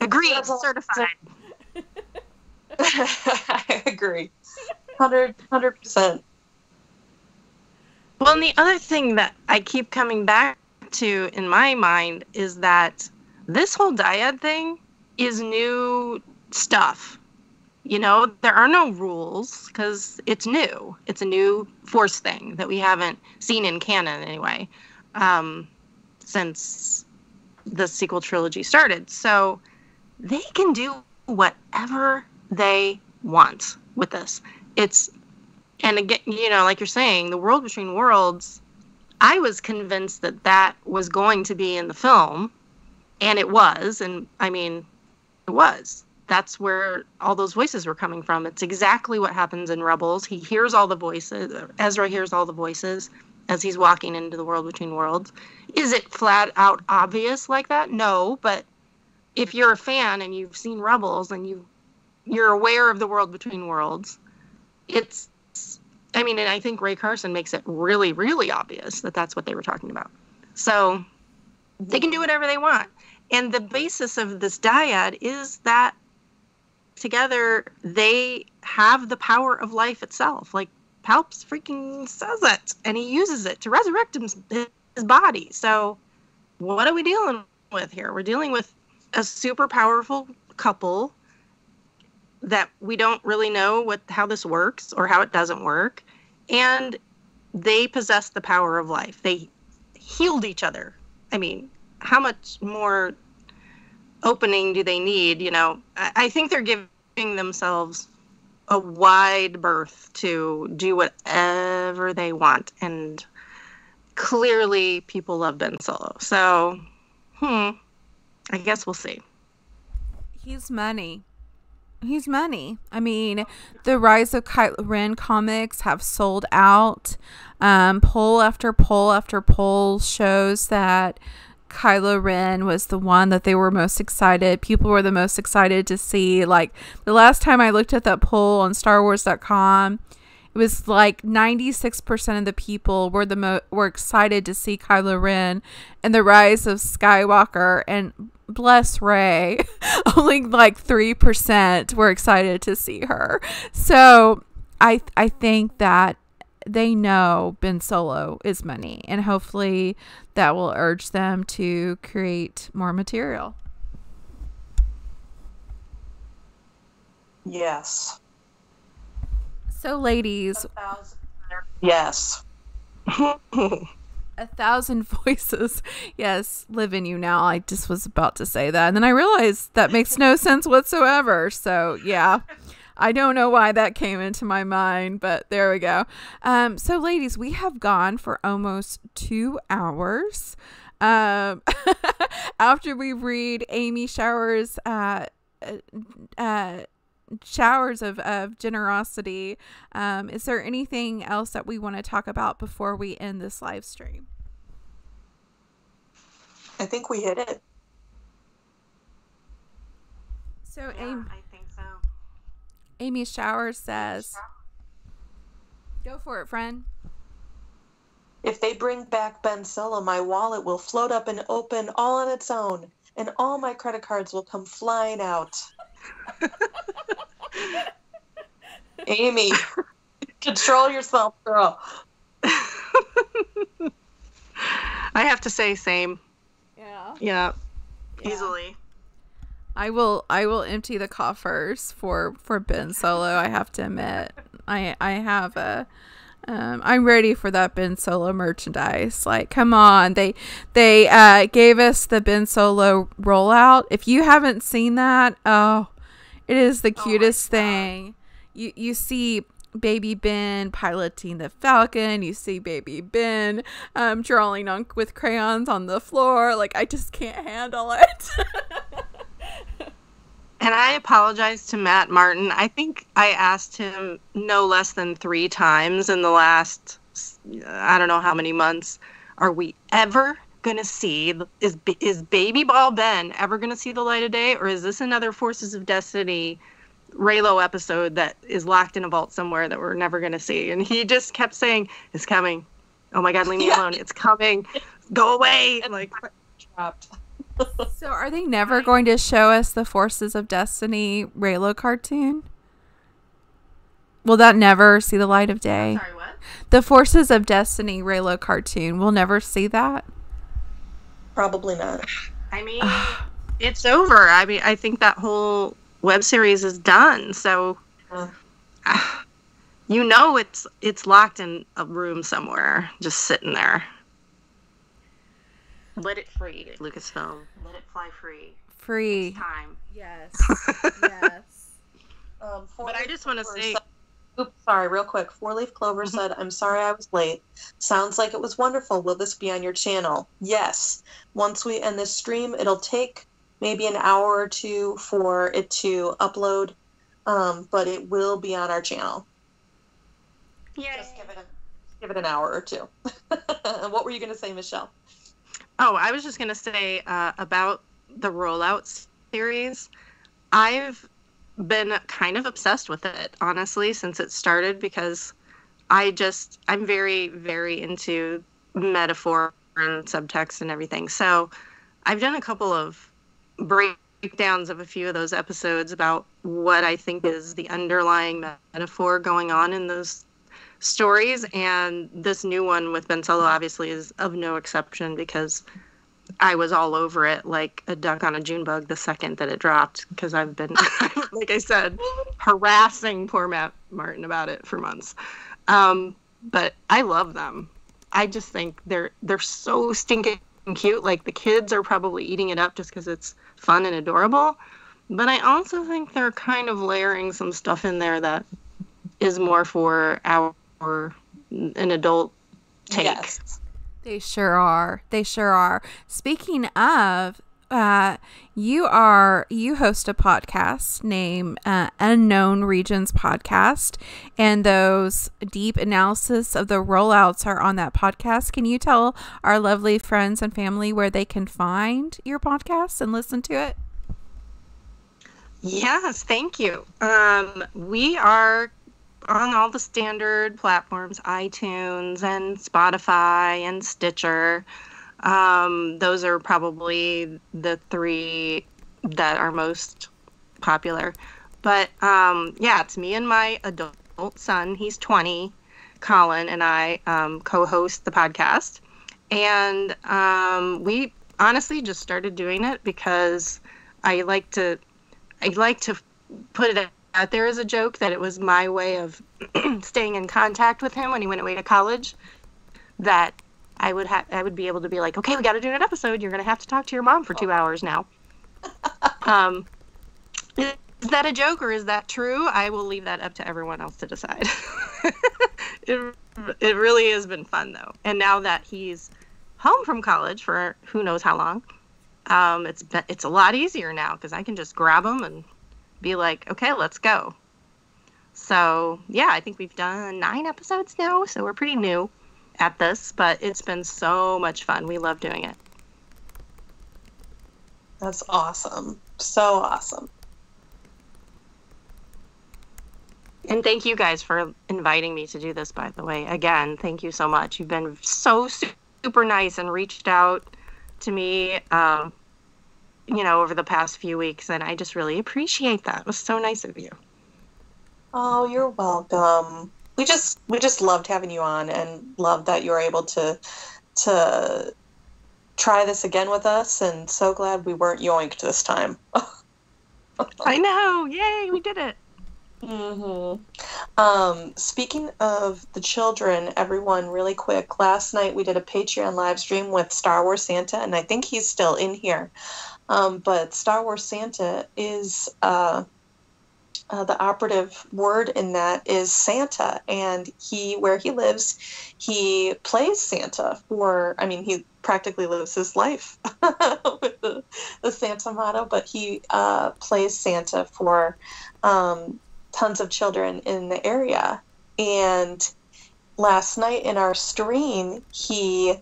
Agreed. Certified. I agree. one hundred percent. Well, and the other thing that I keep coming back to in my mind is that this whole dyad thing is new stuff. You know, there are no rules because it's new. It's a new Force thing that we haven't seen in canon anyway, um, since the sequel trilogy started. So they can do whatever they want with this. It's, and again, you know, like you're saying, the world between worlds, I was convinced that that was going to be in the film, and it was, and I mean, it was. That's where all those voices were coming from. It's exactly what happens in Rebels. He hears all the voices. Ezra hears all the voices as he's walking into the world between worlds. Is it flat out obvious like that? No, but if you're a fan and you've seen Rebels and you, you're aware of the world between worlds, it's, I mean, and I think Rae Carson makes it really, really obvious that that's what they were talking about. So they can do whatever they want. And the basis of this dyad is that together they have the power of life itself. Like Palps freaking says it, and he uses it to resurrect him, his body. So what are we dealing with here? We're dealing with a super powerful couple that we don't really know what how this works or how it doesn't work, and they possess the power of life. They healed each other. I mean, how much more opening do they need? You know, I, I think they're giving themselves a wide berth to do whatever they want, and clearly people love Ben Solo. So, hmm, I guess we'll see. He's money. He's money. I mean, the Rise of Kylo Ren comics have sold out. Um, poll after poll after poll shows that Kylo Ren was the one that they were most excited. People were the most excited to see. Like the last time I looked at that poll on Star Wars dot com, It was like ninety-six percent of the people were the mo were excited to see Kylo Ren and the rise of Skywalker, and bless Rey, only like three percent were excited to see her. So I th I think that they know Ben Solo is money, and hopefully that will urge them to create more material. Yes. So, ladies, yes, a thousand voices, yes, live in you now. I just was about to say that, and then I realized that makes no sense whatsoever. So, yeah, I don't know why that came into my mind, but there we go. Um, so, ladies, we have gone for almost two hours. Um, after we read Amy Showers, uh, uh. showers of, of generosity. Um, is there anything else that we want to talk about before we end this live stream? I think we hit it. So yeah, Amy, I think so. Amy Showers says, go for it, friend. If they bring back Ben Solo, my wallet will float up and open all on its own, and all my credit cards will come flying out. Amy, control yourself, girl. I have to say, same. Yeah. Yeah. Yeah. Easily. I will. I will empty the coffers for for Ben Solo. I have to admit, I I have a. Um, I'm ready for that Ben Solo merchandise. Like, come on. They they uh, gave us the Ben Solo rollout. If you haven't seen that, oh, it is the cutest oh thing. You, you see baby Ben piloting the Falcon. You see baby Ben um, drawing on, with crayons on the floor. Like, I just can't handle it. And I apologize to Matt Martin. I think I asked him no less than three times in the last, I don't know how many months, are we ever going to see, is, is Baby Ball Ben ever going to see the light of day? Or is this another Forces of Destiny Reylo episode that is locked in a vault somewhere that we're never going to see? And he just kept saying, it's coming. Oh my God, leave me yeah. alone. It's coming. Go away. And like, dropped. So are they never going to show us the Forces of Destiny Reylo cartoon? Will that never see the light of day? Sorry, what? The Forces of Destiny Reylo cartoon. We'll never see that? Probably not. I mean, it's over. I mean, I think that whole web series is done. So, yeah. uh, you know, it's, it's locked in a room somewhere, just sitting there. Let it free, Lucasfilm. Let it fly free. Free. It's time. Yes. Yes. Um, but I just want to say... Oops, sorry, real quick. Four Leaf Clover said, I'm sorry I was late. Sounds like it was wonderful. Will this be on your channel? Yes. Once we end this stream, it'll take maybe an hour or two for it to upload, um, but it will be on our channel. Yeah. Just give it, a, give it an hour or two. What were you going to say, Michelle? Oh, I was just going to say uh, about the rollout series, I've been kind of obsessed with it, honestly, since it started, because I just, I'm very, very into metaphor and subtext and everything. So I've done a couple of breakdowns of a few of those episodes about what I think is the underlying metaphor going on in those stories, and this new one with Ben Solo obviously is of no exception, because I was all over it like a duck on a June bug the second that it dropped, because I've been, like I said, harassing poor Matt Martin about it for months. Um, but I love them. I just think they're they're so stinking cute. Like, the kids are probably eating it up just because it's fun and adorable. But I also think they're kind of layering some stuff in there that is more for our or an adult take. Yes. They sure are. They sure are. Speaking of, uh, you are you host a podcast named uh, Unknown Regions Podcast, and those deep analysis of the rollouts are on that podcast. Can you tell our lovely friends and family where they can find your podcast and listen to it? Yes, thank you. Um, we are on all the standard platforms, iTunes and Spotify and Stitcher. Um, those are probably the three that are most popular. But um, yeah, it's me and my adult son. He's twenty, Colin, and I um, co-host the podcast. And um, we honestly just started doing it because I like to, I like to put it out there as a joke that it was my way of staying in contact with him when he went away to college. That I would have, I would be able to be like, okay, we got to do an episode. You're gonna have to talk to your mom for two hours now. um, is that a joke or is that true? I will leave that up to everyone else to decide. it, it really has been fun though, and now that he's home from college for who knows how long, um, it's it's a lot easier now because I can just grab him and be like, okay, let's go. So yeah, I think we've done nine episodes now, so we're pretty new at this, but it's been so much fun. We love doing it. That's awesome. So awesome. And thank you guys for inviting me to do this, by the way. Again, thank you so much. You've been so super nice and reached out to me, um, you know, over the past few weeks, and I just really appreciate that. It was so nice of you. Oh, you're welcome. We just we just loved having you on, and loved that you were able to to try this again with us, and so glad we weren't yoinked this time. I know. Yay, we did it. Mm-hmm. Um, speaking of the children, everyone, really quick, last night we did a Patreon live stream with Star Wars Santa, and I think he's still in here. Um, but Star Wars Santa is... Uh, Uh, the operative word in that is Santa, and he, where he lives, he plays Santa for, I mean, he practically lives his life with the, the Santa motto, but he uh, plays Santa for um, tons of children in the area. And last night in our stream, he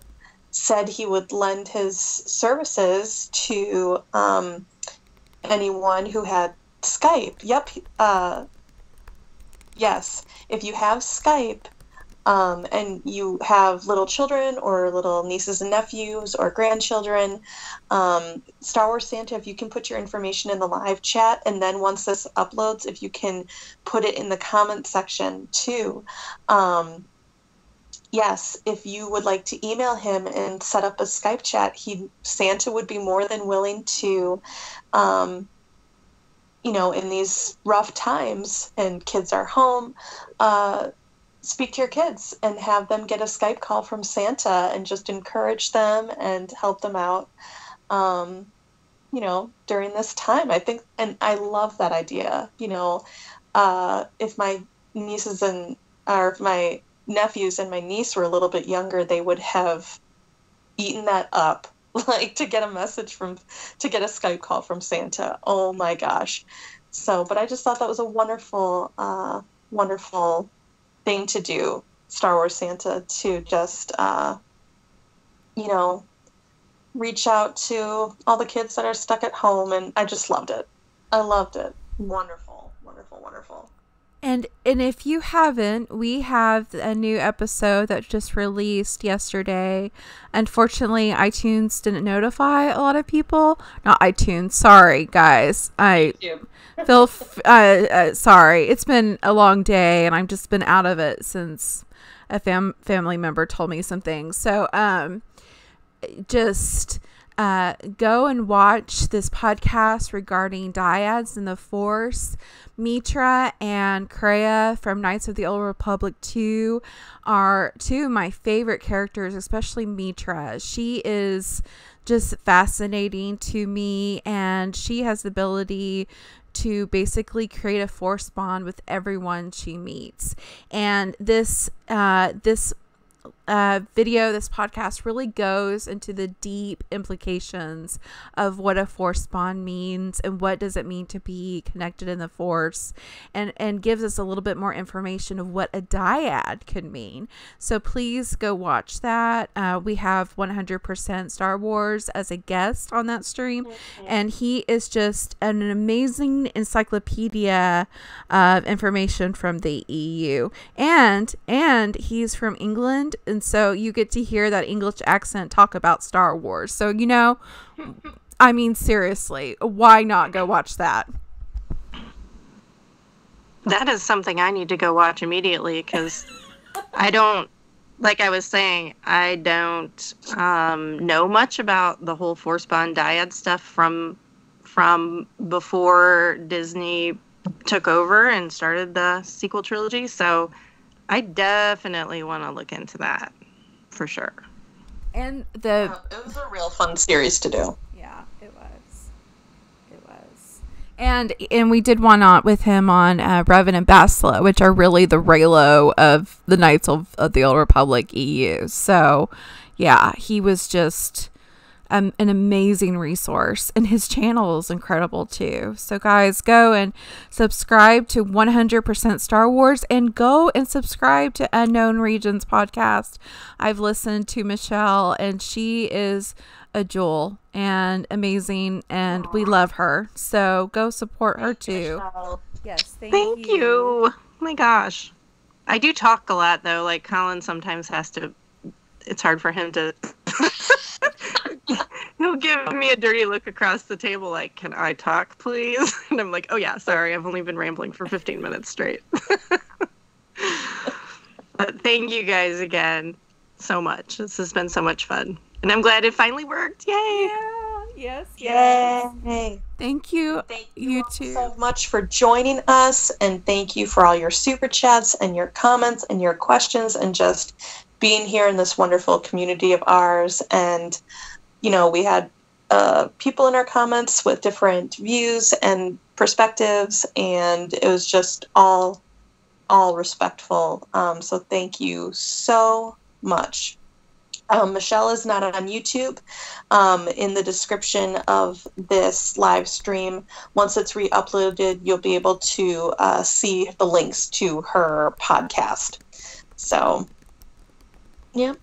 said he would lend his services to um, anyone who had Skype. Yep. Uh, yes. If you have Skype, um, and you have little children or little nieces and nephews or grandchildren, um, Star Wars Santa, if you can put your information in the live chat, and then once this uploads, if you can put it in the comment section too. Um, yes, if you would like to email him and set up a Skype chat, he, Santa would be more than willing to, um, you know, in these rough times and kids are home, uh, speak to your kids and have them get a Skype call from Santa and just encourage them and help them out, um, you know, during this time. I think, and I love that idea, you know, uh, if my nieces and, or if my nephews and my niece were a little bit younger, they would have eaten that up. Like, to get a message from, to get a Skype call from Santa. Oh my gosh. So, but I just thought that was a wonderful, uh, wonderful thing to do, Star Wars Santa, to just, uh, you know, reach out to all the kids that are stuck at home. And I just loved it. I loved it. Wonderful, wonderful, wonderful. And and if you haven't, we have a new episode that just released yesterday. Unfortunately, iTunes didn't notify a lot of people. Not iTunes. Sorry, guys. I feel f- uh, uh, sorry. It's been a long day, and I've just been out of it since a fam- family member told me some things. So um, just... Uh, go and watch this podcast regarding dyads in the Force. Mitra and Kreia from Knights of the Old Republic two are two of my favorite characters, especially Mitra. She is just fascinating to me, and she has the ability to basically create a Force bond with everyone she meets. And this, uh, this uh, video, this podcast really goes into the deep implications of what a Force bond means and what does it mean to be connected in the Force, and, and gives us a little bit more information of what a dyad could mean. So please go watch that. Uh, we have one hundred percent Star Wars as a guest on that stream, and he is just an amazing encyclopedia of information from the E U, and and he's from England, and so you get to hear that English accent talk about Star Wars. So, you know, I mean, seriously, why not go watch that? That is something I need to go watch immediately, because I don't, like I was saying, I don't um, know much about the whole Force Bond dyad stuff from from before Disney took over and started the sequel trilogy. So I definitely want to look into that for sure. And the uh, it was a real fun series to do. Yeah, it was. It was. And and we did one on with him on uh, Revan and Basla, which are really the Reylo of the Knights of, of the Old Republic E U. So yeah, he was just Um, an amazing resource, and his channel is incredible too. So guys, go and subscribe to one hundred percent Star Wars, and go and subscribe to Unknown Regions Podcast. I've listened to Michelle, and she is a jewel and amazing, and aww, we love her. So go support thank her too. Michelle. Yes, thank, thank you. you. Oh my gosh. I do talk a lot though. Like Colin sometimes has to, it's hard for him to he'll give me a dirty look across the table like, can I talk please? And I'm like, oh yeah, sorry, I've only been rambling for fifteen minutes straight. But thank you guys again so much. This has been so much fun, and I'm glad it finally worked. Yay. Yeah, yes, yes. Yay. Thank you. Thank you, you too, so much for joining us, and thank you for all your super chats and your comments and your questions, and just being here in this wonderful community of ours. And you know, we had uh, people in our comments with different views and perspectives, and it was just all, all respectful. Um, so thank you so much. Um, Michelle is not on YouTube. Um, in the description of this live stream, once it's re-uploaded, you'll be able to uh, see the links to her podcast. So, yep.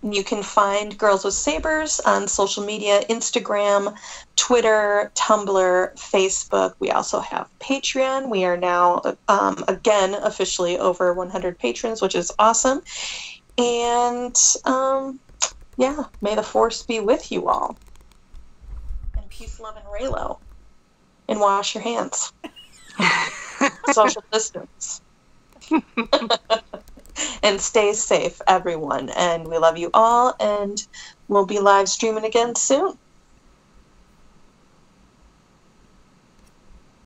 You can find Girls with Sabers on social media, Instagram, Twitter, Tumblr, Facebook. We also have Patreon. We are now, um, again, officially over one hundred patrons, which is awesome. And, um, yeah, may the Force be with you all. And peace, love, and Reylo. And wash your hands. Social distance. And stay safe, everyone. And we love you all, and we'll be live streaming again soon.